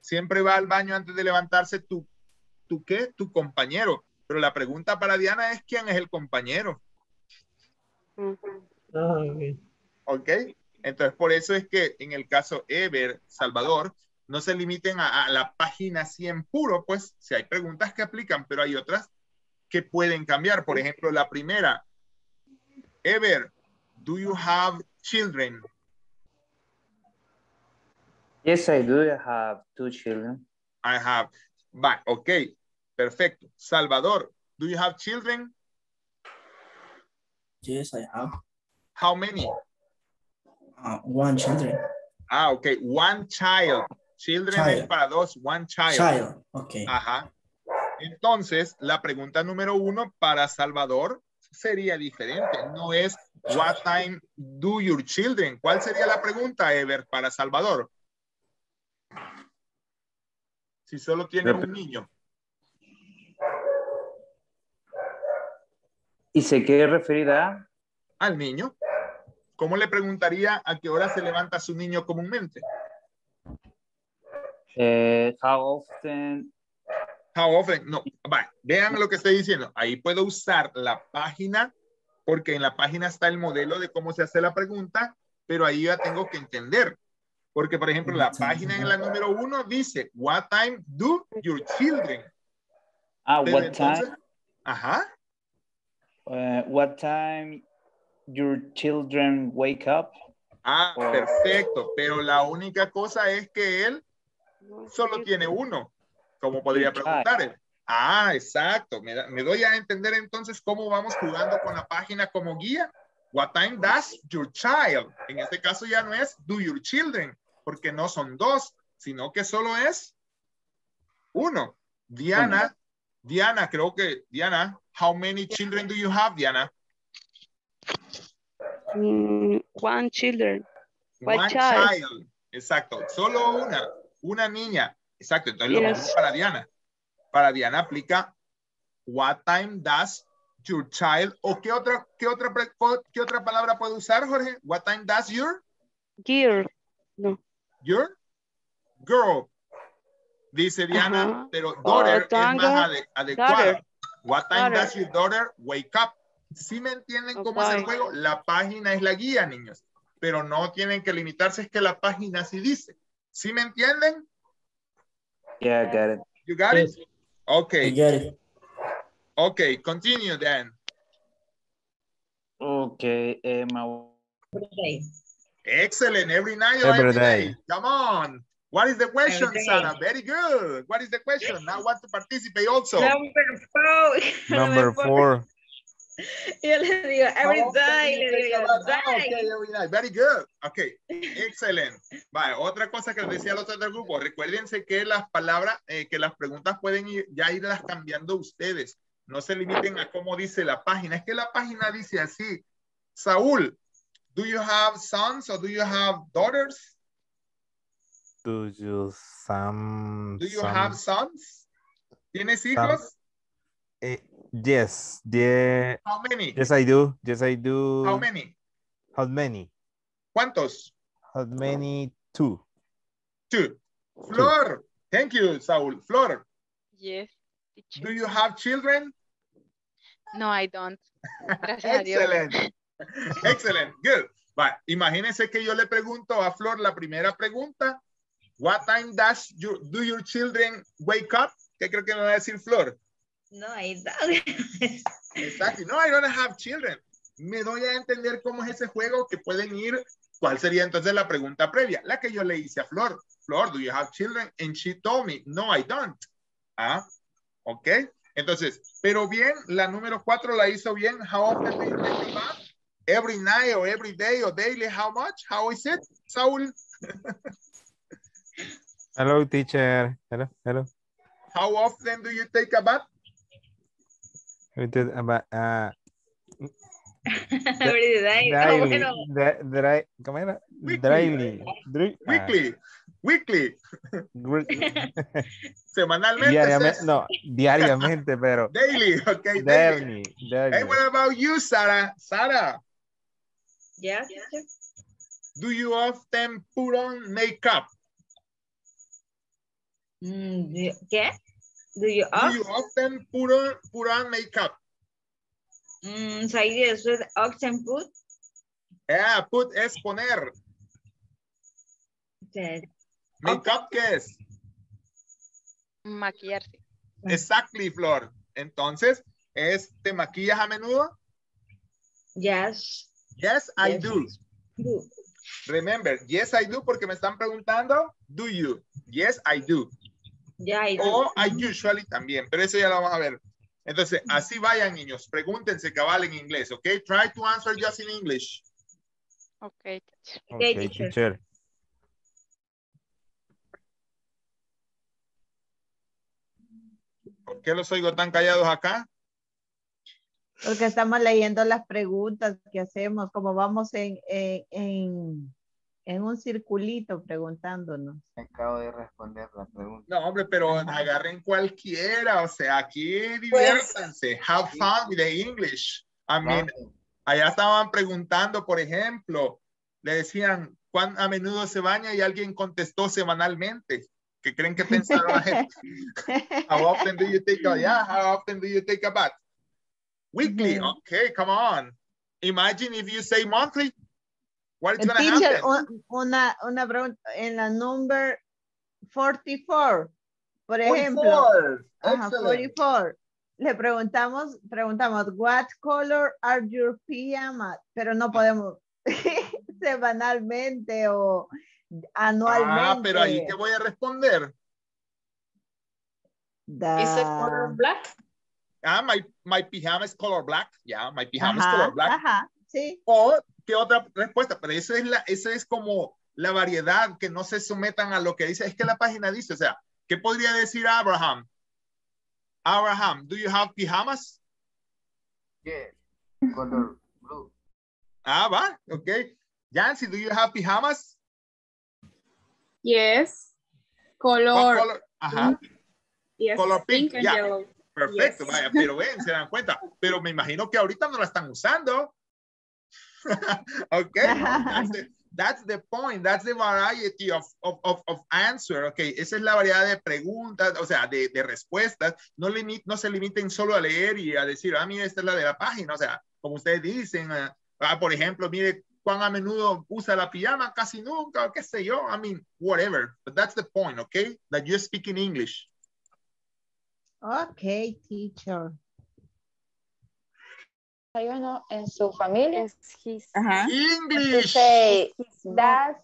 Siempre va al baño antes de levantarse tu ¿Tú qué? Tu compañero. Pero la pregunta para Diana es ¿quién es el compañero? Uh-huh. Ok. Entonces, por eso es que en el caso Ever, Salvador, no se limiten a, a la página cien puro, pues, si hay preguntas que aplican, pero hay otras que pueden cambiar. Por ejemplo, la primera. Ever, do you have children? Yes, I do. I have two children. I have. Bye. Ok, perfecto. Salvador, do you have children? Yes, I have. How many? Uh, one children. Ah, ok, one child. Children child. Es para dos, one child. Child, ok. Ajá. Entonces, la pregunta número uno para Salvador sería diferente. No es, what time do your children? ¿Cuál sería la pregunta, Ever, para Salvador? Si solo tiene un niño. ¿Y se quiere referir a? Al niño. ¿Cómo le preguntaría a qué hora se levanta su niño comúnmente? Eh, how often. How often. No, vale, vean lo que estoy diciendo. Ahí puedo usar la página porque en la página está el modelo de cómo se hace la pregunta, pero ahí ya tengo que entender. Porque, por ejemplo, la página en la número uno dice, what time do your children? Ah, what entonces, time? Ajá. Uh, what time your children wake up? Ah, or... perfecto. Pero la única cosa es que él solo tiene uno. ¿Cómo podría preguntar él? Ah, exacto. Me, da, me doy a entender entonces cómo vamos jugando con la página como guía. What time does your child? En este caso ya no es do your children. Porque no son dos, sino que solo es uno. Diana, Diana, creo que, Diana, how many children do you have, Diana? Mm, one children. One, one child. child. Exacto. Solo una. Una niña. Exacto. Entonces yes. lo mismo para Diana. Para Diana aplica what time does your child. ¿O qué otra, qué otra, qué otra palabra puede usar, Jorge? What time does your? Girl. No. Your girl. Dice Diana, uh-huh. pero daughter oh, es más ade adecuada. Daughter. What time daughter. does your daughter wake up? Si ¿Sí me entienden okay. cómo es el juego? La página es la guía, niños. Pero no tienen que limitarse, es que la página sí dice. ¿Sí me entienden? Yeah, I got it. You got yes. it? Okay. I got it. Okay, continue then. Okay. Um, Excellent. Every night or every, every day. day. Come on. What is the question, okay. Sarah? Very good. What is the question? Now want to participate also. Number four. Number four. Yo le digo, every oh, day. Le digo, day. Ah, okay, every night. Very good. Okay. Excelente. Vale. Otra cosa que les decía al otro del grupo. Recuérdense que las palabras, eh, que las preguntas pueden ir, ya irlas cambiando ustedes. No se limiten a cómo dice la página. Es que la página dice así. Saúl, do you have sons or do you have daughters? Do you some? Do you some, have sons? ¿Tienes hijos? Some, eh, yes. Yeah. How many? Yes, I do. Yes, I do. How many? How many? ¿Cuántos? How many? Two. Two. Flor. Two. Thank you, Saul. Flor. Yes. Do you have children? No, I don't. Excellent. Excellent. Good. But imagínense que yo le pregunto a Flor la primera pregunta. What time does you, do your children wake up? ¿Qué creo que me va a decir Flor? No, I don't. Exacto. No, I don't have children. Me doy a entender cómo es ese juego que pueden ir. ¿Cuál sería entonces la pregunta previa? La que yo le hice a Flor. Flor, do you have children? And she told me, no, I don't. Ah, ok. Entonces, pero bien, la número cuatro la hizo bien. How often do you wake up? Every night or every day or daily? How much? How is it, Saul? Hello, teacher. Hello, hello. How often do you take a bath? We did about, uh, every day. Daily, oh, bueno. dry, ¿cómo era? Weekly. Dry, weekly. Uh, weekly. Semanalmente. Diariamente, no, diariamente, pero. Daily, okay. Daily. Daily. Hey, what about you, Sarah? Sarah? Yeah. yeah. Do you often put on makeup? ¿Qué? Do you, Do you often put on, put on makeup? Mm, so yes, with often put. Yeah, put es poner. Yes. Makeup, ¿qué es? Maquillarse. Exactly, Flor. Entonces, ¿es, ¿te maquillas a menudo? Yes. Yes, I yes. do. do. Remember, yes, I do, porque me están preguntando, do you? Yes, I do. Yeah, I do. O I usually también, pero eso ya lo vamos a ver. Entonces, así vayan, niños. Pregúntense cabal en inglés, ¿ok? Try to answer just in English. Ok, teacher. Okay, teacher. ¿Por qué los oigo tan callados acá? Porque estamos leyendo las preguntas que hacemos, como vamos en, en, en, en un circulito preguntándonos. Acabo de responder la pregunta. No, hombre, pero agarren cualquiera, o sea, aquí diviértanse. Pues, have fun with the English. I mean, wow. Allá estaban preguntando, por ejemplo, le decían, ¿cuán a menudo se baña? Y alguien contestó semanalmente. ¿Qué creen que pensaron la gente? How often do you take a, yeah, how often do you take a bath? Weekly, mm-hmm. okay, come on. Imagine if you say monthly, what is going to happen? Un, una, una pregunta, en la number forty-four, por ejemplo. Ajá, forty-four. Le preguntamos, preguntamos, what color are your pajamas? Pero no podemos semanalmente o anualmente. Ah, pero ahí te voy a responder. The... Is it color black? Ah, my, my pijama is color black. Yeah, my pijama ajá, is color black. Ajá, sí. O, ¿qué otra respuesta? Pero eso es, la, eso es como la variedad, que no se sometan a lo que dice. Es que la página dice, o sea, ¿qué podría decir Abraham? Abraham, do you have pijamas? Yeah, color blue. Ah, va. Okay. Yancy, do you have pajamas? Yes. Color. color? Ajá. Yes. Color pink. pink and yeah. yellow. Perfecto. Yes. Vaya, pero ven, se dan cuenta. Pero me imagino que ahorita no la están usando. Okay. That's the, that's the point. That's the variety of, of, of, of answer. Okay. Esa es la variedad de preguntas, o sea, de, de respuestas. No, limit, no se limiten solo a leer y a decir, ah, mira, esta es la de la página. O sea, como ustedes dicen, uh, ah, por ejemplo, mire, ¿cuán a menudo usa la pijama? Casi nunca, qué sé yo. I mean, whatever. But that's the point, okay? That you speak in English. Okay, teacher. En su familia. Uh-huh. English. Say, does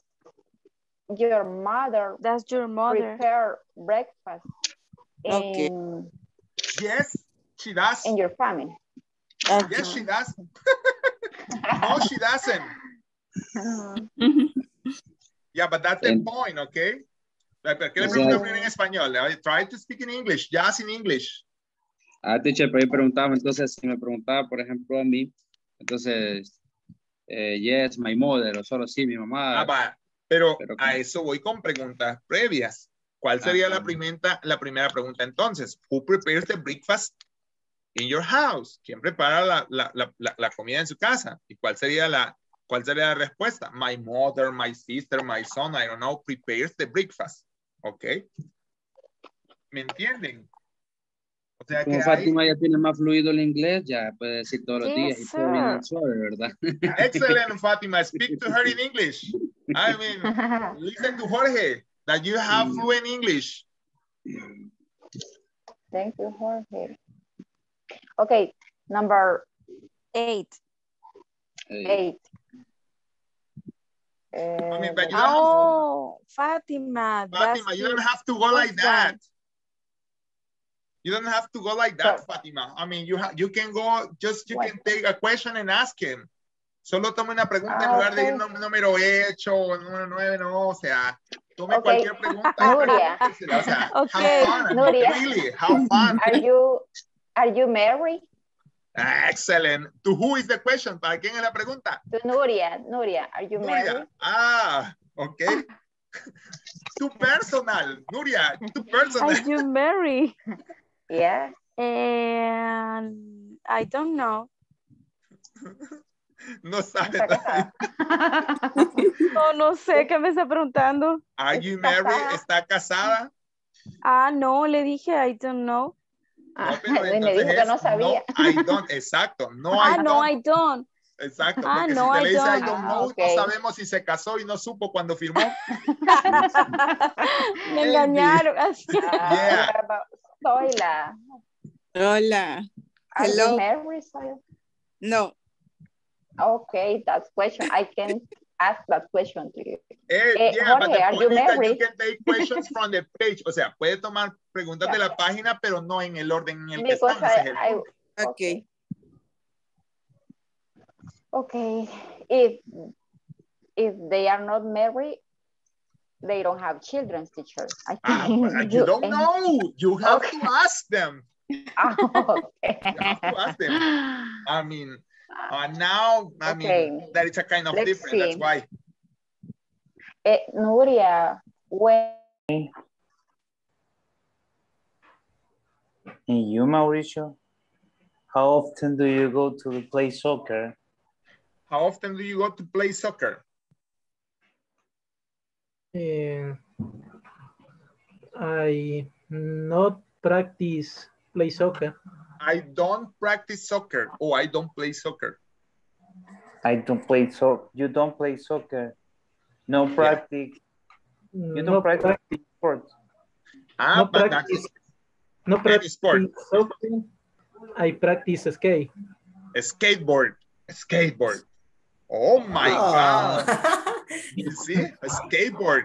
your mother does your mother prepare breakfast? Okay. In, yes, she does. In your family. Okay. Yes, she does. No, she doesn't. Yeah, but that's the point, okay? ¿Qué le pregunto en español? I try to speak in English, just in English. Ah, teacher, pero yo preguntaba, entonces, si me preguntaba, por ejemplo, a mí, entonces, eh, yes, my mother, o solo sí, mi mamá. Ah, va. Pero, pero a eso voy con preguntas previas. ¿Cuál sería ah, la, primera, la primera pregunta entonces? Who prepares the breakfast in your house? ¿Quién prepara la, la, la, la, la comida en su casa? ¿Y cuál sería, la, cuál sería la respuesta? My mother, my sister, my son, I don't know, prepares the breakfast. ¿Ok? ¿Me entienden? O sea que Fátima ahí... ya tiene más fluido el inglés, ya puede decir todos los días. Y todo bien suave, ¿verdad? Excellent, Fátima. Speak to her in English. I mean, listen to Jorge, that you have fluent English. Thank you, Jorge. Okay, number eight. Eight. eight. Uh, I mean, but you oh, have... Fatima. Fatima, you don't have to go like that. You don't have to go like that, so, Fatima. I mean, you you can go, just you what? can take a question and ask him. Solo tome una pregunta ah, en lugar okay. de decir número ocho, número nueve, no, o sea, tome okay. cualquier pregunta. Nuria. O sea, okay. Have fun. Nuria. Really, have fun. Are you, are you married? Excellent. To who is the question? ¿Para quién es la pregunta? To Nuria. Nuria, are you Nuria. married? Ah, okay. Too personal, Nuria, too personal. Are you married? Yeah. And I don't know. No sabe. No, no sé qué me está preguntando. Are you married? ¿Está casada? Ah, no, le dije I don't know. Ah, no, pero me dijo que no sabía. No, I don't, exacto. No, ah, I don't. no, I don't. Exacto, ah, porque no, si te le dice I don't, I don't know, ah, okay. no sabemos si se casó y no supo cuando firmó. Me engañaron. Yeah. Soy la. Hola. Hello. Married, no. Okay, that's question. I can ask that question to you. Eh, eh, yeah, Jorge, are you married? You can take questions from the page. O sea, puede tomar preguntas yeah. de la página, pero no en el orden en el Because que están. I, I, okay. okay. Okay, if if they are not married, they don't have children, teacher. I ah, well, you, you don't know. You have okay. to ask them. Oh, okay. You have to ask them. I mean, uh, now, I okay. mean, that is a kind of Let's difference. See. That's why. Eh, Nuria, when... And you, Mauricio, how often do you go to play soccer? How often do you go to play soccer? Uh, I not practice play soccer. I don't practice soccer. Oh, I don't play soccer. I don't play so. You don't play soccer. No practice. Yeah. You don't no practice, practice sports. Ah, no but practice. No practice sport. Soccer. I practice skate. Skateboard. Skateboard. Oh my oh. God! You see, a skateboard.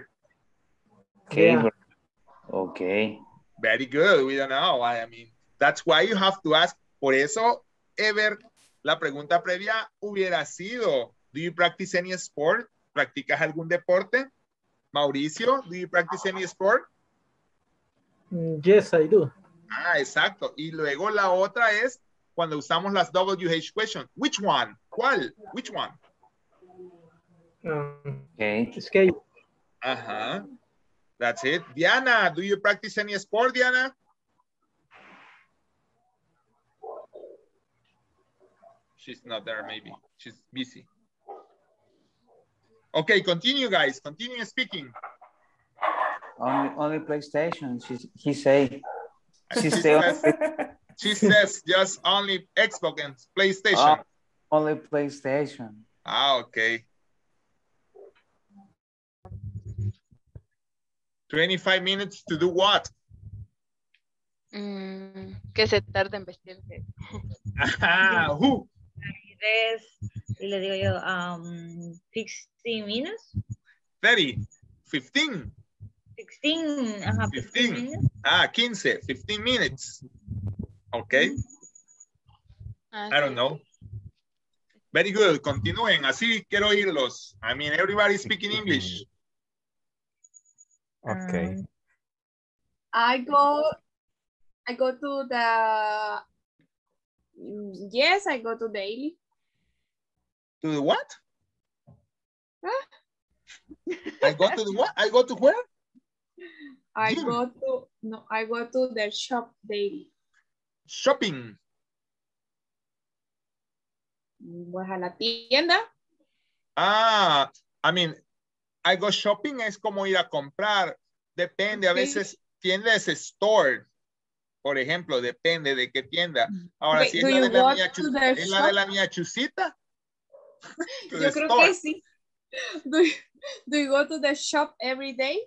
Skateboard. Yeah. Okay. Very good. We don't know. I mean, that's why you have to ask. Por eso, Ever, la pregunta previa hubiera sido: Do you practice any sport? ¿Practicas algún deporte? Mauricio, do you practice any sport? Yes, I do. Ah, exacto. Y luego la otra es cuando usamos las W H question. Which one? ¿Cuál? Which one? Um, okay. Skate. Uh-huh. That's it. Diana, do you practice any sport, Diana? She's not there, maybe. She's busy. Okay, continue, guys. Continue speaking. Only, only PlayStation, she's, he say. She, still says, she says just only Xbox and PlayStation. Oh, only PlayStation. Ah, okay. twenty-five minutes to do what? Mm, que se tarde en vestirse. Ah, who? Y le digo yo, um, sixty minutes. thirty, fifteen. sixteen, ajá, fifteen. fifteen ah, quince, fifteen minutes. Okay. Ah, I don't know. Very good, continúen, así quiero oírlos. I mean, everybody speaking English. Okay. Um, I go, I go to the, yes, I go to daily. To the what? Huh? I go to the what? I go to where? I Gym. go to, no, I go to the shop daily. Shopping. Pues a la tienda. Ah, I mean, I go shopping es como ir a comprar. Depende, a veces tienda es store. Por ejemplo, depende de qué tienda. Ahora, Wait, si es la de la, mía chusita, ¿es la de la mía chusita? Yo creo store. que sí. Do you, do you go to the shop every day?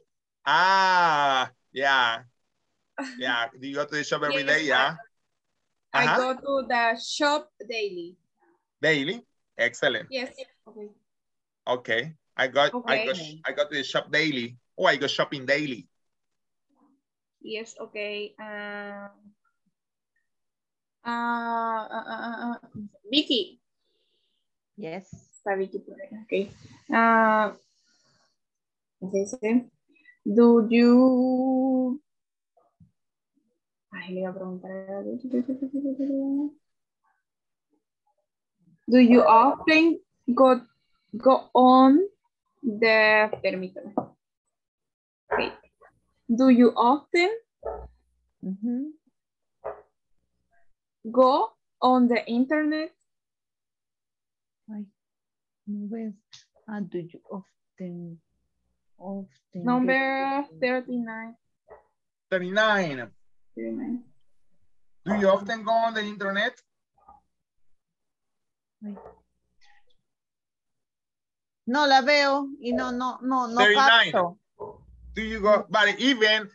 Ah, yeah. Yeah, do you go to the shop every day? Yeah. I uh-huh. go to the shop daily. Daily? Excellent. Yes. Okay. Okay. I got okay. I got I got to the shop daily. Oh, I go shopping daily. Yes, okay. Um uh, uh, uh, uh Vicky. Yes. Vicky. Okay. Uh this is Do you... Ay, le iba a preguntar. Do you often go, go on the... Permítame. Okay. Do you often mm-hmm. go on the internet? Ay, no ves. Ah, do you often... Often Number thirty-nine. thirty-nine. thirty-nine. Do you often go on the internet? No la veo y no, no, no, no capto. Do you go, but even,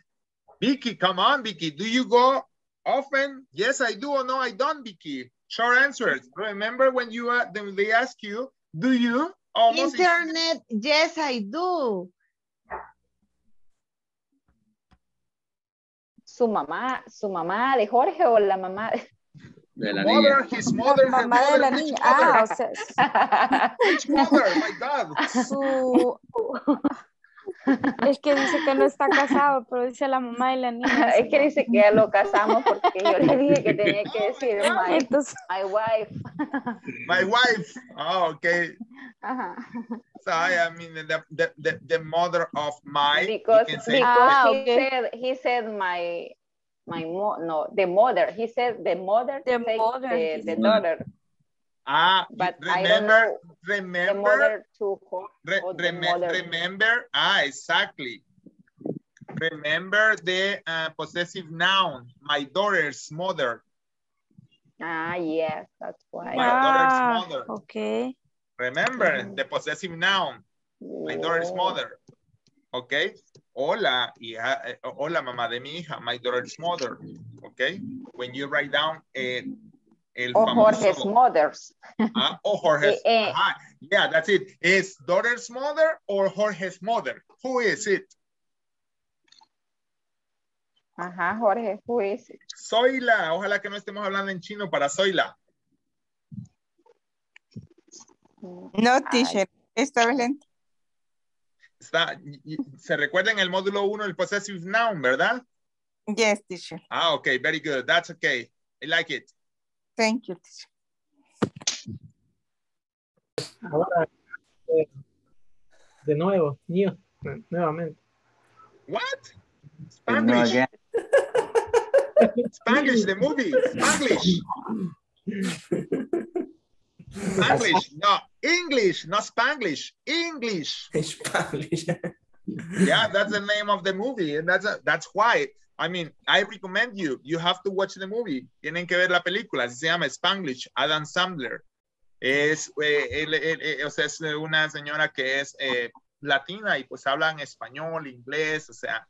Vicky, come on, Vicky, do you go often? Yes, I do or no, I don't, Vicky. Short answers. Remember when you uh, they ask you, do you? Almost internet, in yes, I do. Su mamá, su mamá de Jorge o la mamá de la mother, niña. His mother, la mamá de la niña. Ah, o sea. Which mother, my God. Su... Es que dice que no está casado, pero dice la mamá de la niña. Es que dice que lo casamos porque yo le dije que tenía que decir my, my wife. My wife. Oh, okay. Ajá. So I mean the, the, the, the mother of my. Because, say, because he, okay. said, he said my, my mo, no, the mother. He said the mother. The mother. The, the daughter. Ah, but remember, remember, to re, rem, remember, ah, exactly. Remember the uh, possessive noun, my daughter's mother. Ah, yes, that's why. My ah, daughter's mother. Okay. Remember the possessive noun, my yeah. daughter's mother. Okay. Hola, hija, hola, mamá de mi hija, my daughter's mother. Okay. When you write down a El o famoso. Jorge's mothers. Ah, o Jorge's. Eh, eh. Ah, yeah, that's it. Is daughter's mother or Jorge's mother? Who is it? Ajá, Jorge, who is it? Zoila. Ojalá que no estemos hablando en chino para Zoila. No, teacher. Está bien. Está, se recuerda en el módulo uno el possessive noun, ¿verdad? Yes, teacher. Ah, okay, very good. That's okay. I like it. Thank you. Ahora, eh, de nuevo, new, nuevamente. What? Spanglish. No, Spanglish, the movie. Spanglish. Spanglish, no. English, not Spanglish. English. Spanglish. Yeah, that's the name of the movie. And that's, a, that's why, I mean, I recommend you. You have to watch the movie. Tienen que ver la película. Se llama Spanglish, Adam Sandler. Es, eh, él, él, él, o sea, es una señora que es eh, latina y pues hablan español, inglés, o sea,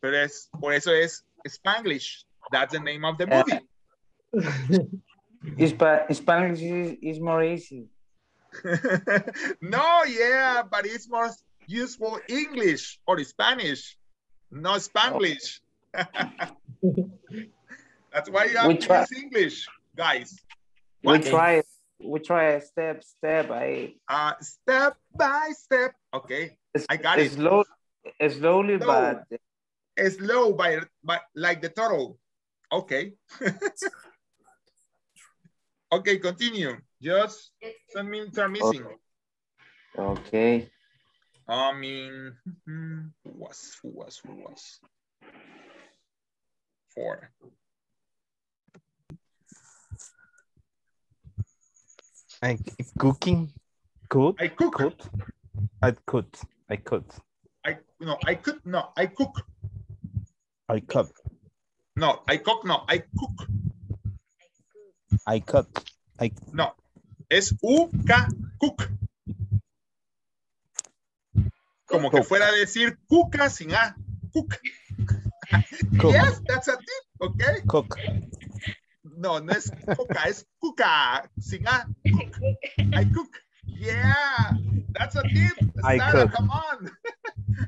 pero es, por eso es Spanglish. That's the name of the movie. Uh, Spanish is, is more easy. No, yeah, but it's more useful English or Spanish, not Spanglish. Oh. That's why you have to use English, guys. We try. We try step, step. I uh, step by step. Okay, it's, I got it. Slow, slowly, slow, but slow by, by like the turtle. Okay. Okay, continue. Just some minutes are missing. Okay. I mean, who was who was who was four. I cooking, cook, I cook, cook. I could, I could, I no, I could, no, I cook, I cook, no, I cook, no, I cook, I cook, I no, es u k cook, como cook. Que fuera a decir cuca sin a, cook. Cook. Yes, that's a tip, okay. Cook. No, no es coca, es cuca. Sin a, cook. I cook. Yeah, that's a tip. I Sarah, cook. Come on.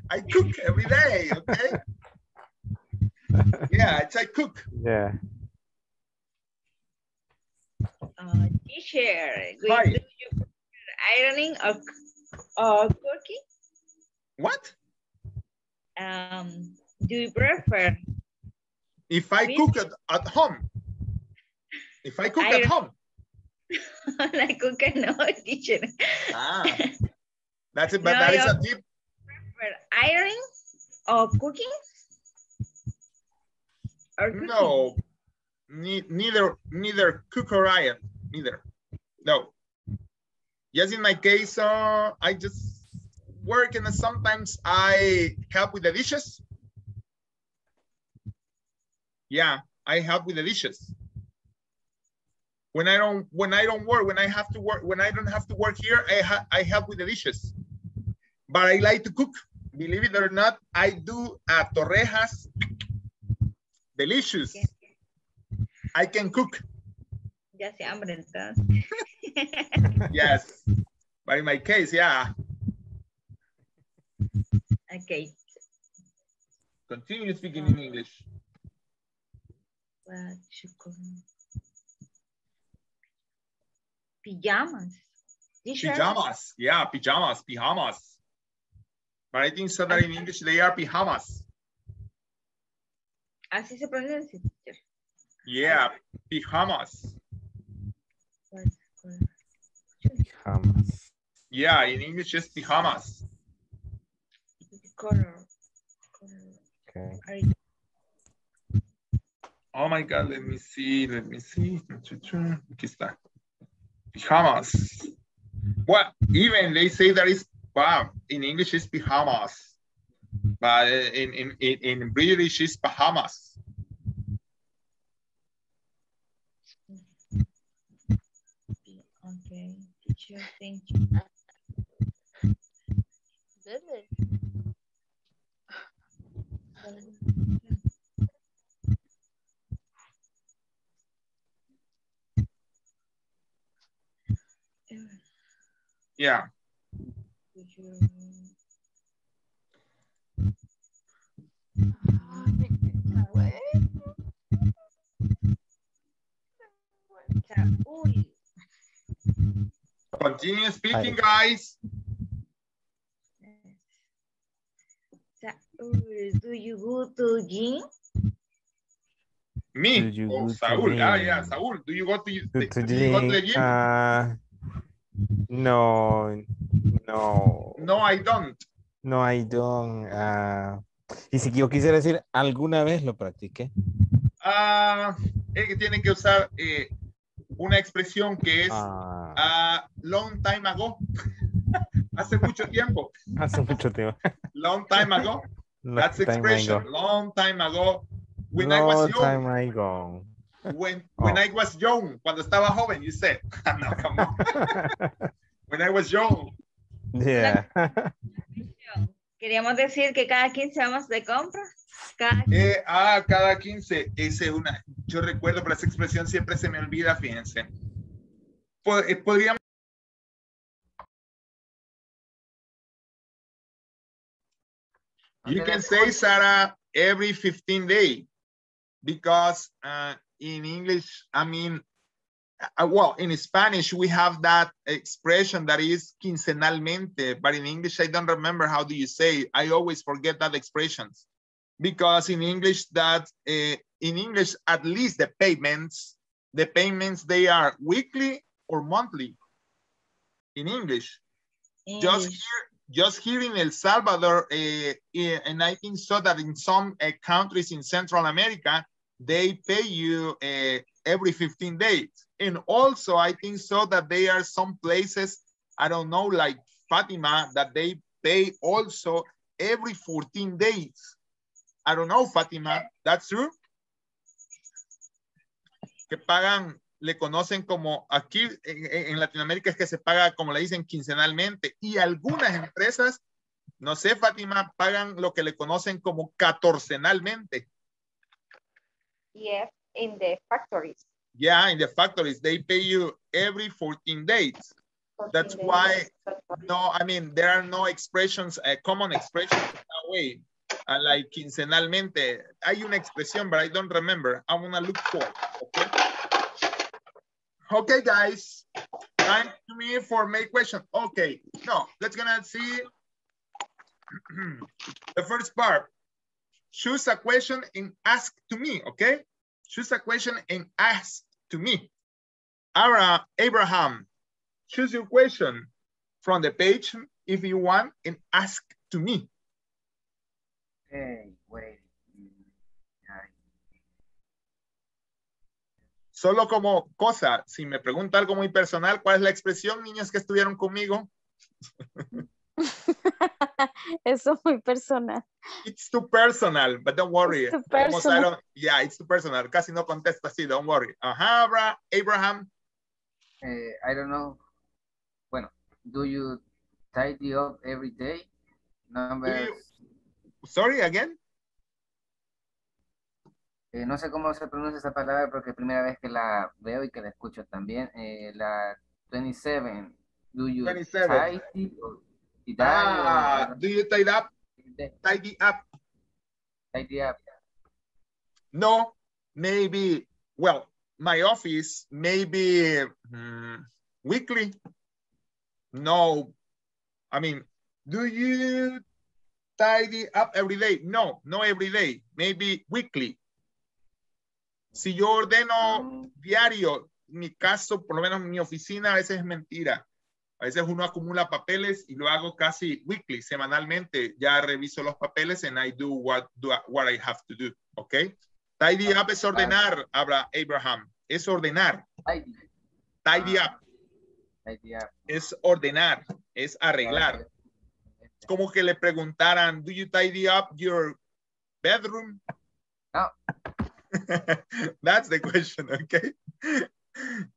I cook every day, okay? Yeah, it's I cook. Yeah. Uh, teacher, do you prefer ironing or, or cooking? What? Um, do you prefer? If I me? cook at, at home. If I cook I at home. I cook at home, teacher. Ah, that's it, but no, that is a tip. Prefer ironing or cooking? Or cooking? No, ne neither, neither cook or iron, neither. No. Yes, in my case, uh, I just work and sometimes I help with the dishes. Yeah, I help with the dishes. When I don't, when I don't work, when I have to work, when I don't have to work here, I ha I help with the dishes. But I like to cook. Believe it or not, I do uh, torrejas, delicious. Yes. I can cook. Yes, yes, but in my case, yeah. Okay. Continue speaking in English. Well, Pijamas. Pijamas, yeah, pijamas, pijamas. But I think so that in English they are pijamas. Así se pronuncia. Yeah, pijamas. Pijamas. Yeah, in English it's pijamas. Color. Color. Okay. Oh my God, let me see, let me see. Aquí está. Pijamas. Well, even they say that it's wow, in English it's pijamas, but in in in British it's Bahamas. Okay, teacher, thank you. Yeah. Continue speaking, guys. Do you go to gym? Me? Oh, Saúl. Ah, yeah, Saúl. Do you go to, do, do you go to the gym? Uh... No, no. No, I don't. No, I don't. Uh, y si yo quisiera decir, ¿alguna vez lo practiqué? Ah, es que tienen que usar eh, una expresión que es ah. uh, long time ago. Hace mucho tiempo. Hace mucho tiempo. Long time ago. Long That's expression. Ago. Long time ago. When long I was young. Time ago. When, when oh. I was young. Cuando estaba joven, you said. No, come on. When I was young. Yeah. Queríamos decir que cada quince vamos de compra. Cada quince. Eh, ah, cada quince. Ese una. Yo recuerdo, pero esa expresión siempre se me olvida, fíjense. Pod podríamos. You can say, Sarah, every fifteen day, because uh, in English, I mean, uh, well, in Spanish, we have that expression that is quincenalmente, but in English, I don't remember how do you say. I always forget that expressions, because in English, that uh, in English, at least the payments, the payments, they are weekly or monthly in English. English. Just here. Just here in El Salvador, uh, and I think so that in some uh, countries in Central America, they pay you uh, every fifteen days. And also, I think so that there are some places, I don't know, like Fatima, that they pay also every fourteen days. I don't know, Fatima, that's true? Que pagan... le conocen como aquí en Latinoamérica es que se paga, como le dicen, quincenalmente. Y algunas empresas, no sé, Fátima, pagan lo que le conocen como catorcenalmente. Yes, in the factories. Yeah, in the factories. They pay you every fourteen days. fourteen That's days. Why, no, I mean, there are no expressions, uh, common expressions that way. Uh, like quincenalmente. Hay una expresión, but I don't remember. I'm going to look for it, okay? Okay, guys, time to me for my question. Okay, no, let's gonna see the first part. Choose a question and ask to me, okay? Choose a question and ask to me. Ara, Abraham, choose your question from the page if you want and ask to me. Hey, wait. Solo como cosa, si me pregunta algo muy personal, ¿cuál es la expresión, niñas que estuvieron conmigo? Eso es muy personal. It's too personal, but don't worry. It's too personal. Almost, yeah, it's too personal. Casi no contesto así, don't worry. Ajá, Abraham. Eh, I don't know. Bueno, do you tidy up every day? Number... You... Sorry, again? Eh, no sé cómo se pronuncia esa palabra porque es la primera vez que la veo y que la escucho también. Eh, la twenty-seven. Do you twenty-seven. Tidy or, tidy ah, or, do you tidy up? Tidy up. Tidy up. No, maybe, well, my office, maybe um, weekly. No, I mean, do you tidy up every day? No, no every day, maybe weekly. Si yo ordeno diario, en mi caso, por lo menos en mi oficina, a veces es mentira. A veces uno acumula papeles y lo hago casi weekly, semanalmente. Ya reviso los papeles and I do what, do, what I have to do, ¿ok? Tidy up es ordenar, habla Abraham. Es ordenar. Tidy up. Tidy up. Es ordenar, es arreglar. Es como que le preguntaran, do you tidy up your bedroom? No. That's the question, okay?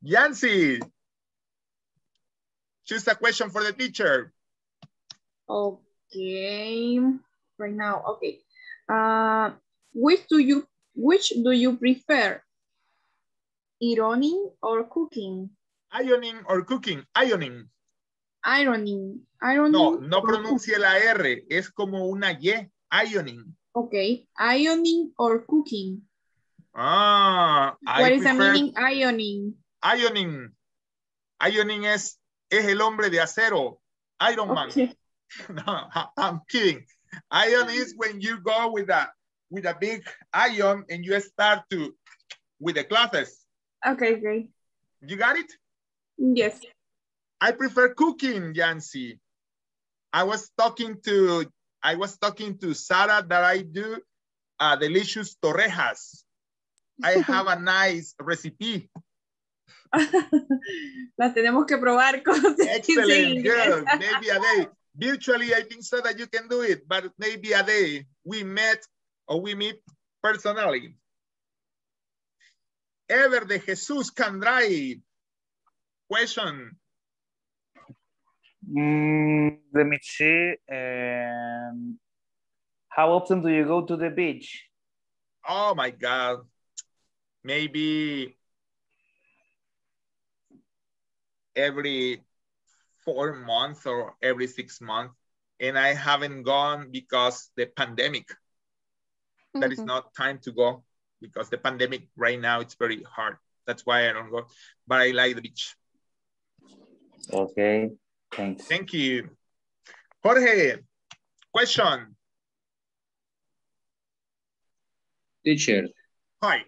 Yancy, choose a question for the teacher. Okay, right now, okay. Uh, which do you which do you prefer, ironing or cooking? Ironing or cooking? Ironing. Ironing. Ironing. No, no pronuncie la R. Es como una Y. Ironing. Okay, ironing or cooking. Ah, what I is prefer... the meaning ironing? Ironing. Ironing es, es el hombre de acero. Iron Man. Okay. No, I'm kidding. Iron is when you go with a, with a big iron and you start to, with the classes. Okay, great. You got it? Yes. I prefer cooking, Yancy. I was talking to I was talking to Sarah that I do uh, delicious torrejas. I have a nice recipe. Las tenemos que probar con Excellent girl, maybe a day. Virtually, I think so that you can do it, but maybe a day we met or we meet personally. Ever de Jesus Candray. Question. Mm, let me see. Um, how often do you go to the beach? Oh my God. Maybe every four months or every six months. And I haven't gone because the pandemic. Mm-hmm. That is not time to go because the pandemic right now, it's very hard. That's why I don't go, but I like the beach. Okay. Thanks. Thank you. Jorge, question. Teacher. Hi.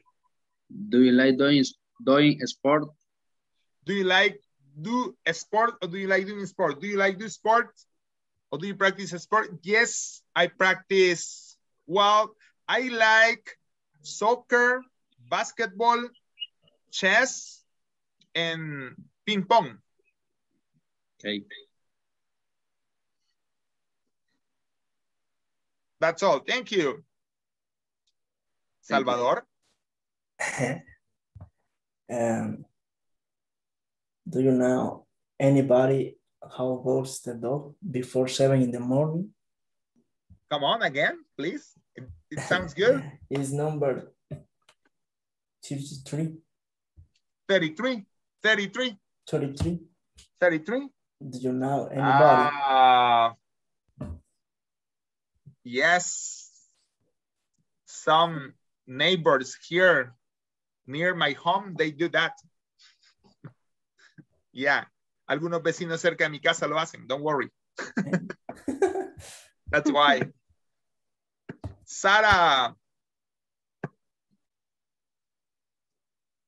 Do you like doing, doing sport? Do you like do a sport or do you like doing sport? Do you like do sport or do you practice a sport? Yes, I practice. Well, I like soccer, basketball, chess, and ping pong. Okay. That's all. Thank you. Salvador? um, do you know anybody how goes the dog before seven in the morning? Come on again, please. It, it sounds good. It's number thirty-three. thirty-three. thirty-three. thirty-three. thirty-three. Do you know anybody? Uh, yes. Some neighbors here near my home, they do that. Yeah. Algunos vecinos cerca de mi casa lo hacen. Don't worry. That's why. Sarah.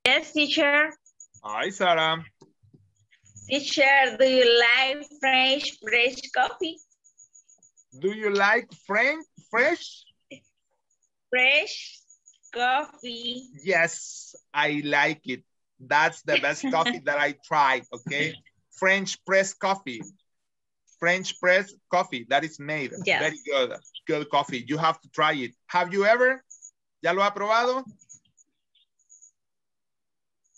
Yes, teacher. Hi, Sarah. Teacher, do you like French fresh coffee? Do you like French fresh? Fresh coffee. Yes, I like it. That's the best coffee that I tried, okay? French press coffee. French press coffee that is made. Yes. Very good. Good coffee. You have to try it. Have you ever? ¿Ya lo ha probado?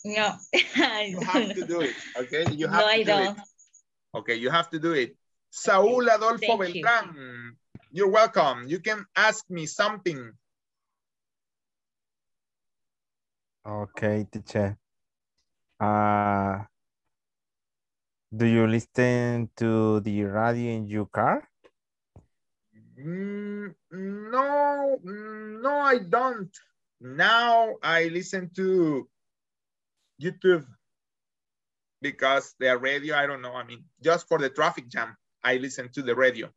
No. You have to do it, okay? You have no, to I do don't. It. Okay, you have to do it. Saúl Adolfo Thank Beltrán, you. You're welcome. You can ask me something. Okay, teacher. Uh, do you listen to the radio in your car? Mm, no, no, I don't. Now I listen to YouTube because the radio, I don't know, I mean, just for the traffic jam, I listen to the radio.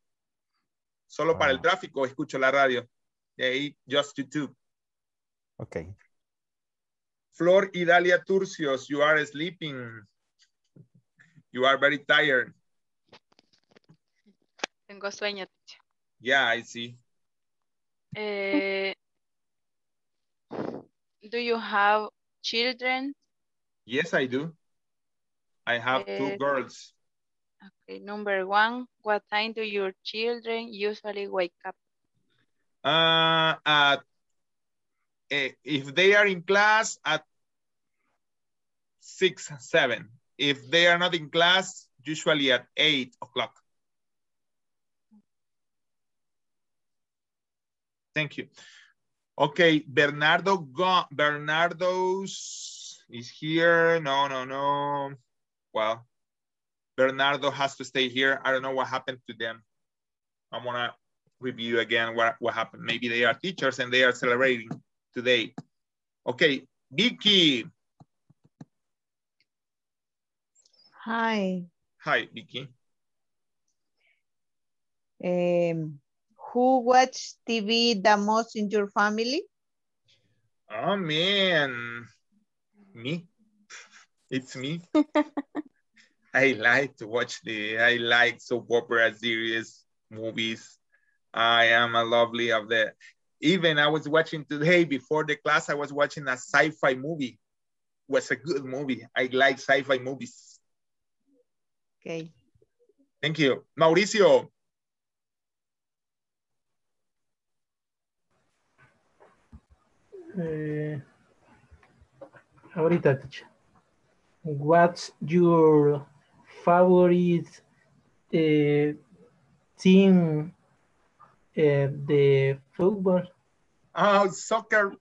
Solo wow. para el tráfico escucho la radio. They just YouTube. Okay. Flor Idalia Turcios, you are sleeping. You are very tired. Tengo sueño. Yeah, I see. Uh, do you have children? Yes, I do. I have uh, two girls. Okay, number one, what time do your children usually wake up? Uh, at, if they are in class at six, seven. If they are not in class, usually at eight o'clock. Thank you. Okay, Bernardo, Go Bernardo's is here. No, no, no. Well, Bernardo has to stay here. I don't know what happened to them. I'm gonna review again what, what happened. Maybe they are teachers and they are celebrating today. Okay, Vicky. Hi. Hi, Vicky. Um, who watch T V the most in your family? Oh, man. Me, it's me. I like to watch the, I like soap opera series, movies. I am a lovely of the, even I was watching today before the class, I was watching a sci-fi movie. It was a good movie. I like sci-fi movies. Okay. Thank you. Mauricio. Uh, ahorita, teacher. What's your favorite uh, team? Uh, the football. Oh, soccer,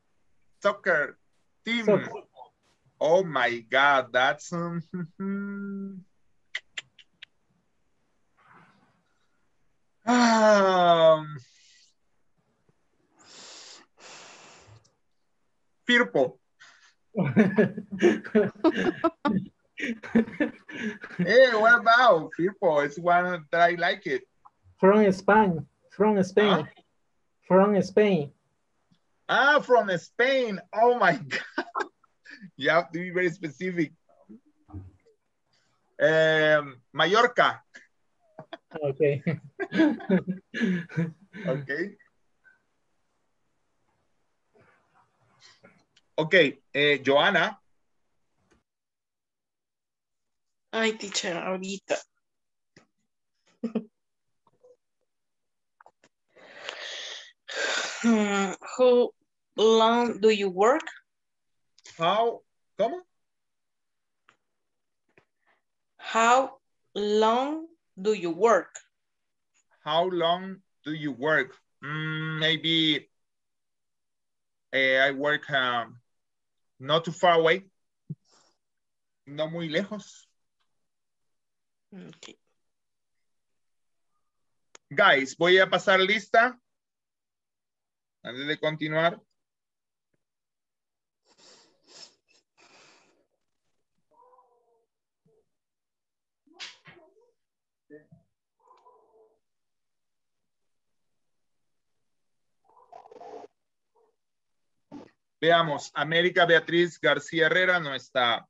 soccer team. Soccer. Oh my God, that's. Um, um, Firpo. Hey, what about Firpo? It's one that I like it. From Spain. From Spain. Ah. From Spain. Ah, from Spain. Oh my God. You have to be very specific. Um, Mallorca. Okay. Okay. Okay, eh, Joana. Ay, teacher, ahorita. How long do you work? How, ¿cómo? How long do you work? How long do you work? Mm, maybe eh, I work... Um, not too far away. No muy lejos. Okay. Guys, voy a pasar lista antes de continuar. Veamos, América Beatriz García Herrera no está.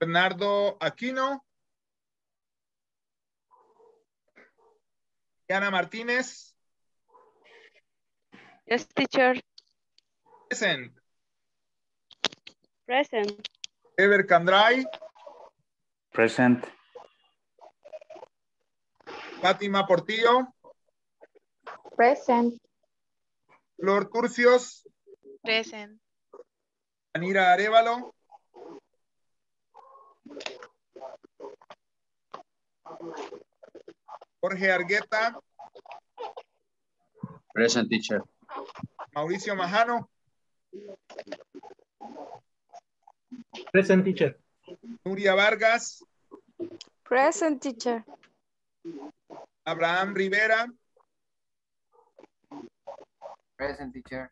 Bernardo Aquino. Diana Martínez. Yes, teacher. Present. Present. Ever Candray. Present. Fátima Portillo. Present. Flor Turcios. Present. Anira Arevalo. Jorge Argueta. Present, teacher. Mauricio Majano. Present, teacher. Nuria Vargas. Present, teacher. Abraham Rivera. Present, teacher.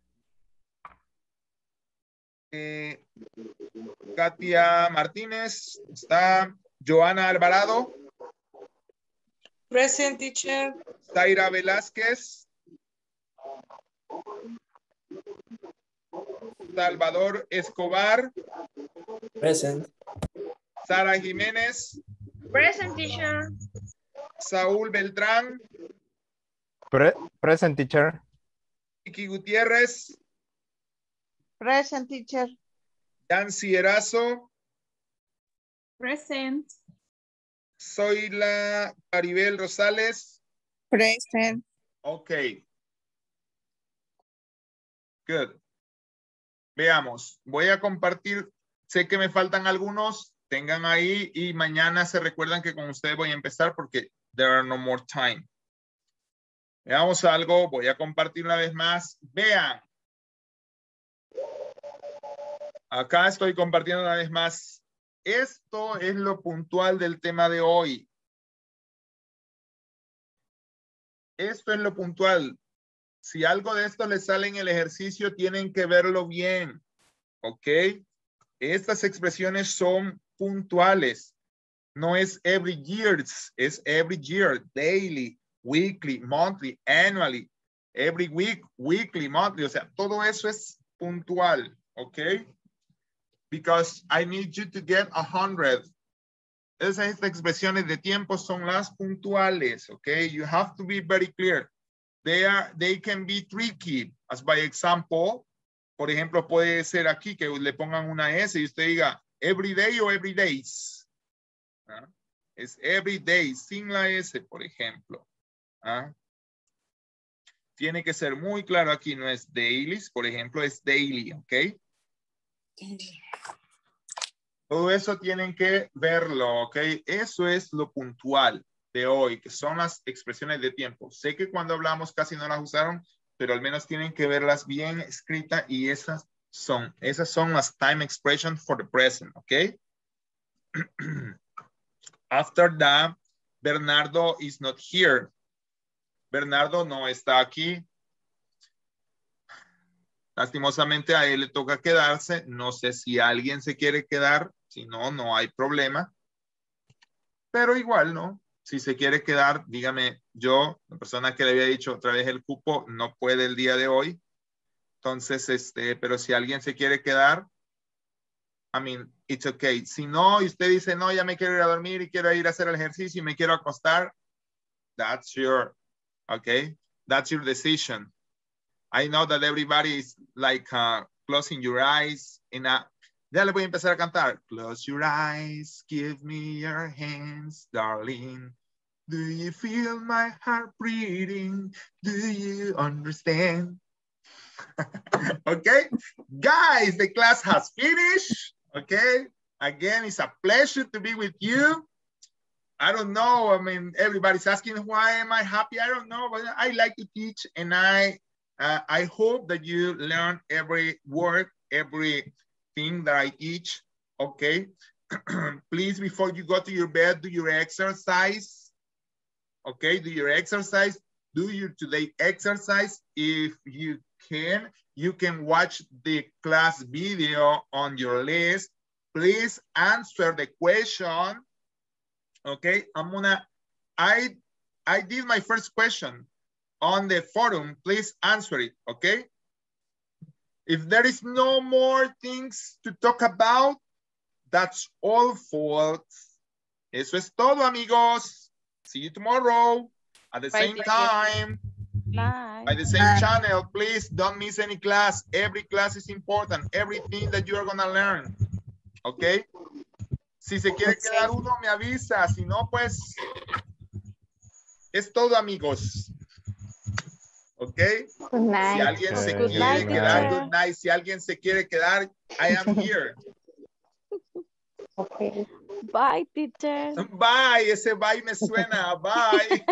Eh, Katia Martínez. Está Joana Alvarado. Present, teacher. Zaira Velázquez. Salvador Escobar. Present. Sara Jiménez. Present, teacher. Saúl Beltrán. Pre present, teacher. Vicky Gutiérrez. Present, teacher. Yancy Erazo. Present. Zoila Caribel Rosales. Present. Ok. Good. Veamos, voy a compartir, sé que me faltan algunos, tengan ahí y mañana se recuerdan que con ustedes voy a empezar porque there are no more time. Veamos algo, voy a compartir una vez más, vean. Acá estoy compartiendo una vez más. Esto es lo puntual del tema de hoy. Esto es lo puntual. Si algo de esto les sale en el ejercicio, tienen que verlo bien, ¿ok? Estas expresiones son puntuales. No es every year, es every year, daily, weekly, monthly, annually, every week, weekly, monthly. O sea, todo eso es puntual, ¿ok? Because I need you to get a hundred Esas expresiones de tiempo son las puntuales, okay? You have to be very clear. They, are, they can be tricky. As by example, por ejemplo, puede ser aquí que le pongan una S y usted diga every day o every days. ¿Ah? Es every day, sin la S, por ejemplo. ¿Ah? Tiene que ser muy claro aquí, no es dailies, por ejemplo, es daily, ¿ok? Daily. Todo eso tienen que verlo, ¿ok? Eso es lo puntual de hoy, que son las expresiones de tiempo. Sé que cuando hablamos casi no las usaron, pero al menos tienen que verlas bien escritas y esas son, esas son las time expressions for the present, ¿ok? After that, Bernardo is not here. Bernardo no está aquí. Lastimosamente a él le toca quedarse. No sé si alguien se quiere quedar. Si no, no hay problema. Pero igual, ¿no? Si se quiere quedar, dígame, yo, la persona que le había dicho otra vez el cupo, no puede el día de hoy. Entonces, este, pero si alguien se quiere quedar, I mean, it's okay. Si no, y usted dice, no, ya me quiero ir a dormir y quiero ir a hacer el ejercicio y me quiero acostar. That's your, okay? That's your decision. I know that everybody is like uh, closing your eyes. In a... Ya le voy a empezar a cantar. Close your eyes, give me your hands, darling. Do you feel my heart breathing? Do you understand? Okay, guys, the class has finished. Okay, again, it's a pleasure to be with you. I don't know. I mean, everybody's asking why am I happy? I don't know, but I like to teach and I... Uh, I hope that you learn every word, every thing that I teach, okay? Please, before you go to your bed, do your exercise, okay? Do your exercise, do your today exercise. If you can, you can watch the class video on your list. Please answer the question, okay? I'm gonna, I, I did my first question on the forum, please answer it, okay? If there is no more things to talk about, that's all, folks. Eso es todo, amigos. See you tomorrow at the same time. Bye. By the same Bye. channel, please don't miss any class. Every class is important. Everything that you are gonna learn, okay? Si se quiere quedar uno, me avisa. Si no, pues, es todo, amigos. Ok, good night. Si alguien se good quiere night, quedar, good night. Si alguien se quiere quedar, I am here. Okay. Bye, teacher. Bye, ese bye me suena. Bye.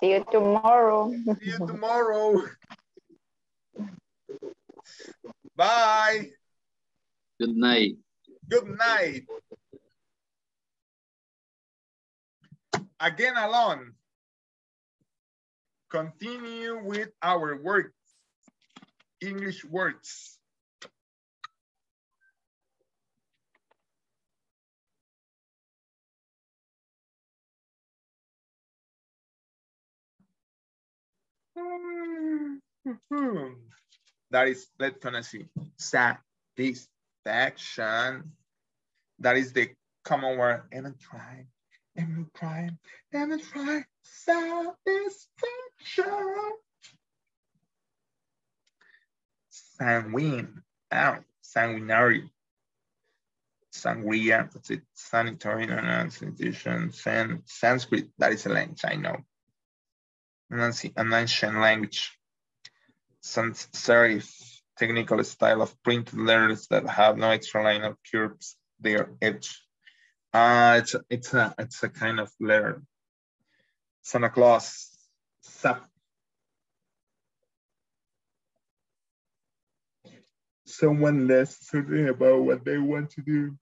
See you tomorrow. See you tomorrow. Bye. Good night. Good night. Again alone. Continue with our words, English words. That is, let's gonna see, satisfaction. That is the common word, and I'm trying. And we try, and we try satisfaction. Sanguine, oh, sanguinary, sangria, that's it, sanitary, sanitation, san, Sanskrit, that is a language I know. An ancient language, sans serif, technical style of printed letters that have no extra line of curves, their edge. Uh, it's a, it's a it's a kind of letter. Santa Claus, sap, someone less certain about what they want to do.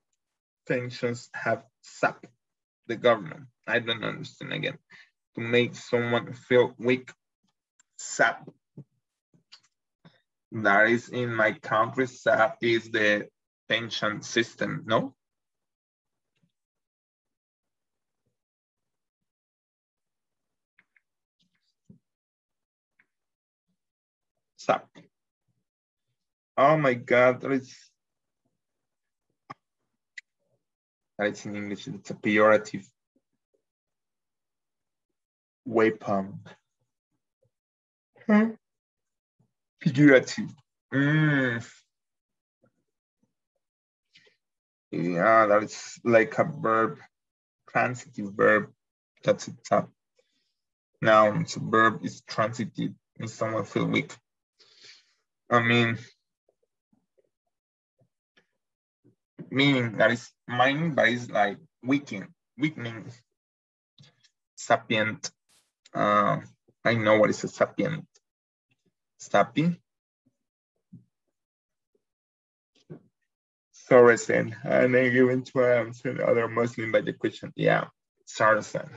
Tensions have sap. The government. I don't understand again. To make someone feel weak, sap. That is in my country. Sap is the pension system. No. Oh my God, that is It's in English, it's a pejorative. Weapon. Hmm. Pejorative. Mm. Yeah, that's like a verb, transitive verb. That's it's a noun. So verb is transitive. If someone feel weak, I mean, meaning that is mind, but it's like weakening, weakening, sapient. Uh, I know what is a sapient. Sapi. Saracen, and then given to an other Muslim by the question. Yeah, Saracen,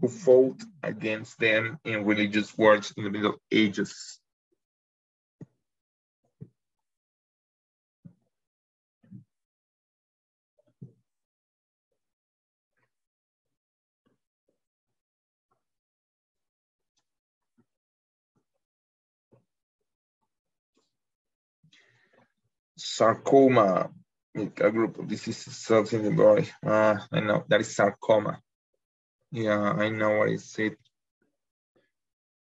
who fought against them in religious wars in the Middle Ages. Sarcoma, a group of diseases cells in the body. Uh, I know, that is sarcoma. Yeah, I know what is it.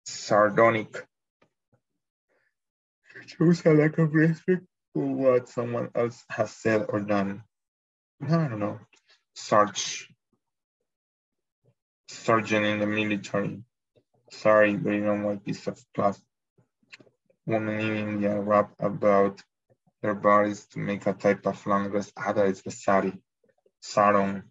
Sardonic. Shows a lack of respect for what someone else has said or done. I don't know. Sarge. Sergeant in the military. Sorry, but you know what piece of plastic. Woman in India rap about their bodies to make a type of long dress. Ah, that is the sari, sarong.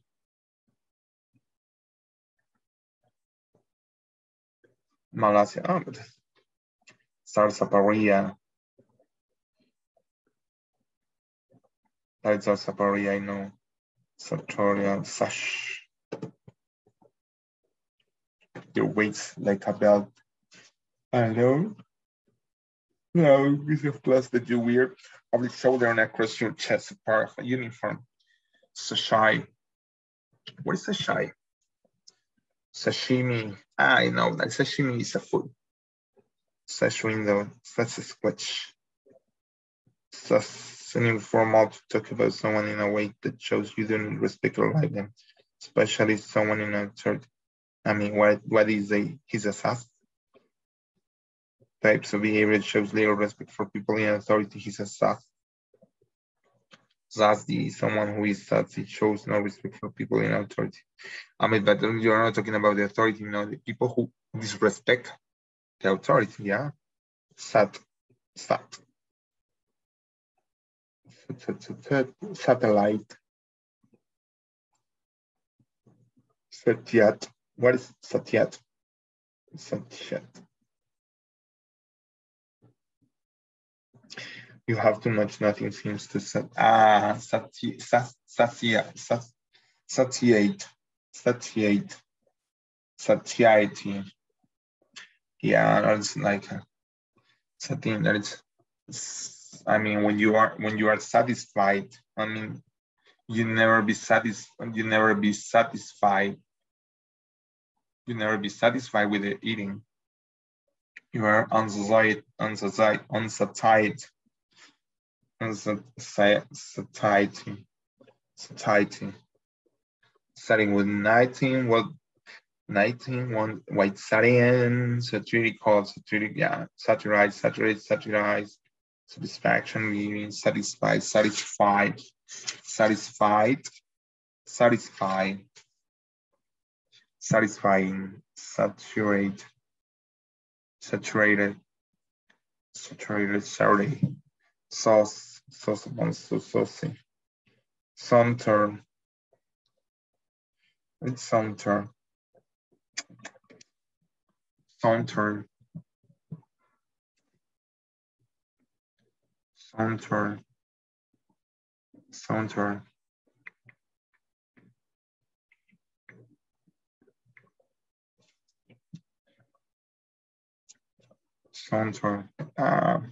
Malaysia, ah, but sarsaparilla. That is sarsaparilla, I know. Sartorial, sash. Your weights like a belt. I know. No, piece of clothes that you wear over your shoulder and across your chest, part of a uniform. Sashimi. What is sashimi? Sashimi. Ah, I know that sashimi is a food. Sash window. That's a sketch. That's an informal to talk about someone in a way that shows you don't respect or like them, especially someone in a church. I mean, what what is a his assassin? Types of behavior shows little respect for people in authority. He's a sass. Sassy, someone who is sassy shows no respect for people in authority. I mean, but you're not talking about the authority, you know, the people who disrespect the authority, yeah? Sat, sat. Satellite. Satyat. What is Satyat? Satyat. You have too much, nothing seems to set. Ah, satiate, satiate, satiate, satiate, satiety. Yeah, that's like a something that it's, I mean, when you are, when you are satisfied, I mean, you never be satisfied, you never be satisfied. You never be satisfied with the eating. You are unsatisfied, unsatisfied, unsatisfied. Satiety, satiety. Starting with nineteen, what nineteen, one white satin, satirical, satiric, yeah, satirized, saturated, satirized, satisfaction, meaning satisfied, satisfied, satisfied, satisfied, satisfying, saturate, saturated, saturated, sorry. Sauce, sauce, sauce, sauce. Some term. It's some term. Some term. Some term. Some term. Some term. Ah.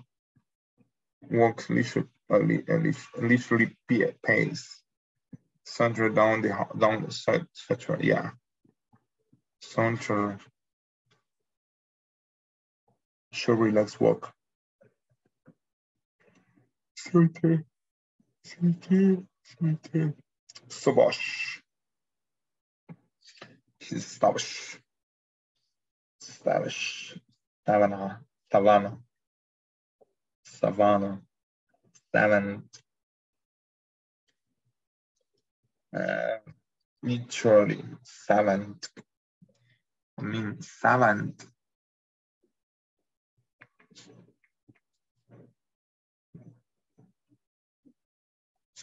Walks leisurely, leisurely pace. Saunter down the down the side, et cetera. Yeah. Saunter. Sure, relax. Walk. Saunter. Saunter. Saunter. Subosh. Establish. Establish. Savannah. Savannah. Savannah. Seven. Uh, mutually. Seventh. I mean, seventh.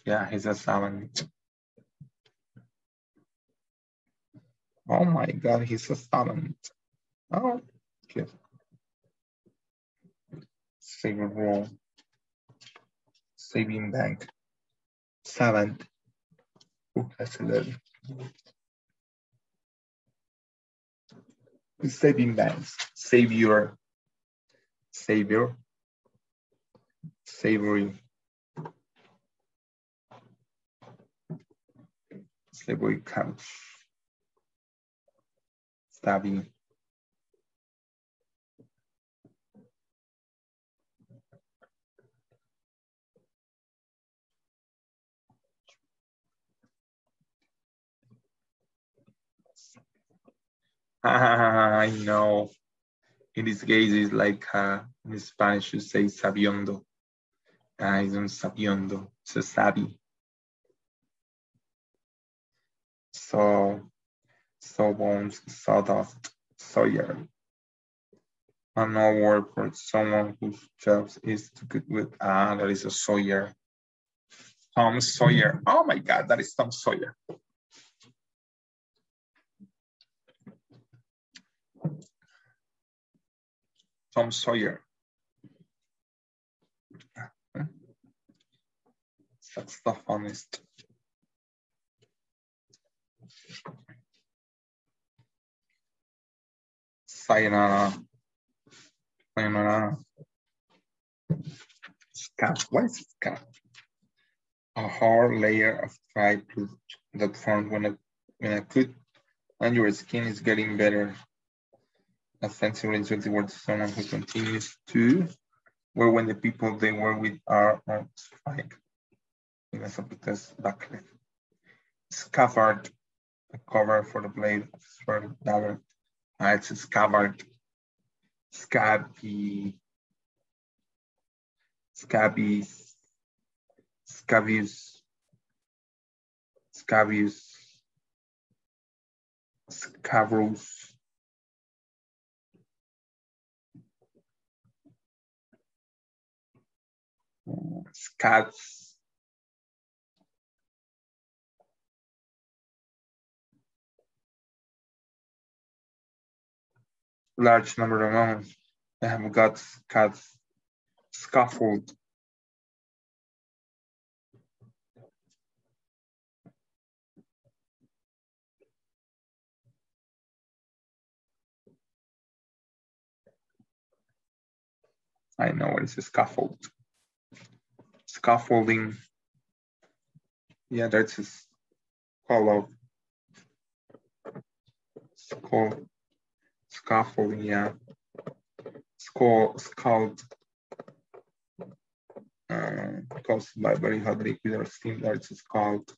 Yeah, he's a seventh. Oh my God, he's a seventh. Oh, okay. Saving rule. Saving bank. Seventh. Who has eleven? Saving banks. Savior. Savior. Savory. Savory couch. Savvy. Ah, I know. In this case, it's like uh, in Spanish, you say sabiondo. Ah, it's un sabiondo. So savvy. So. Sawbones, sawdust, sawyer. Another word for someone whose job is to get with, ah, that is a sawyer. Tom Sawyer. Oh my God, that is Tom Sawyer. Tom Sawyer. Saxophonist. Sayonara. Sayonara. Scat. What is scat? A hard layer of dry blood that forms when a when a cut on your skin is getting better. A sensory really injury towards someone who continues to, or when the people they work with are on strike. In a Zapata's backlit. Scabbard, a cover for the blade of sword dagger. Uh, it's a scabbard, scabby, scabby, scabious, scabious, scabrous, scabs. Large number of nouns. I have got cats, scaffold, I know what is a scaffold, scaffolding, yeah, that's a call of call. Scaffolding, yeah. Skull, scald, uh, caused by very hot liquid or steam, that's a scald.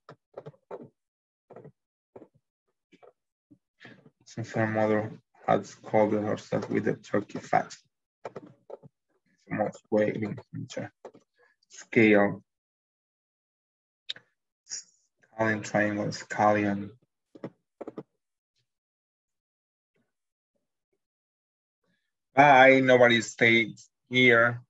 Since her mother had scalded herself with the turkey fat, it's most weighing feature. Scale, scallion triangle, scallion. Bye, nobody stayed here.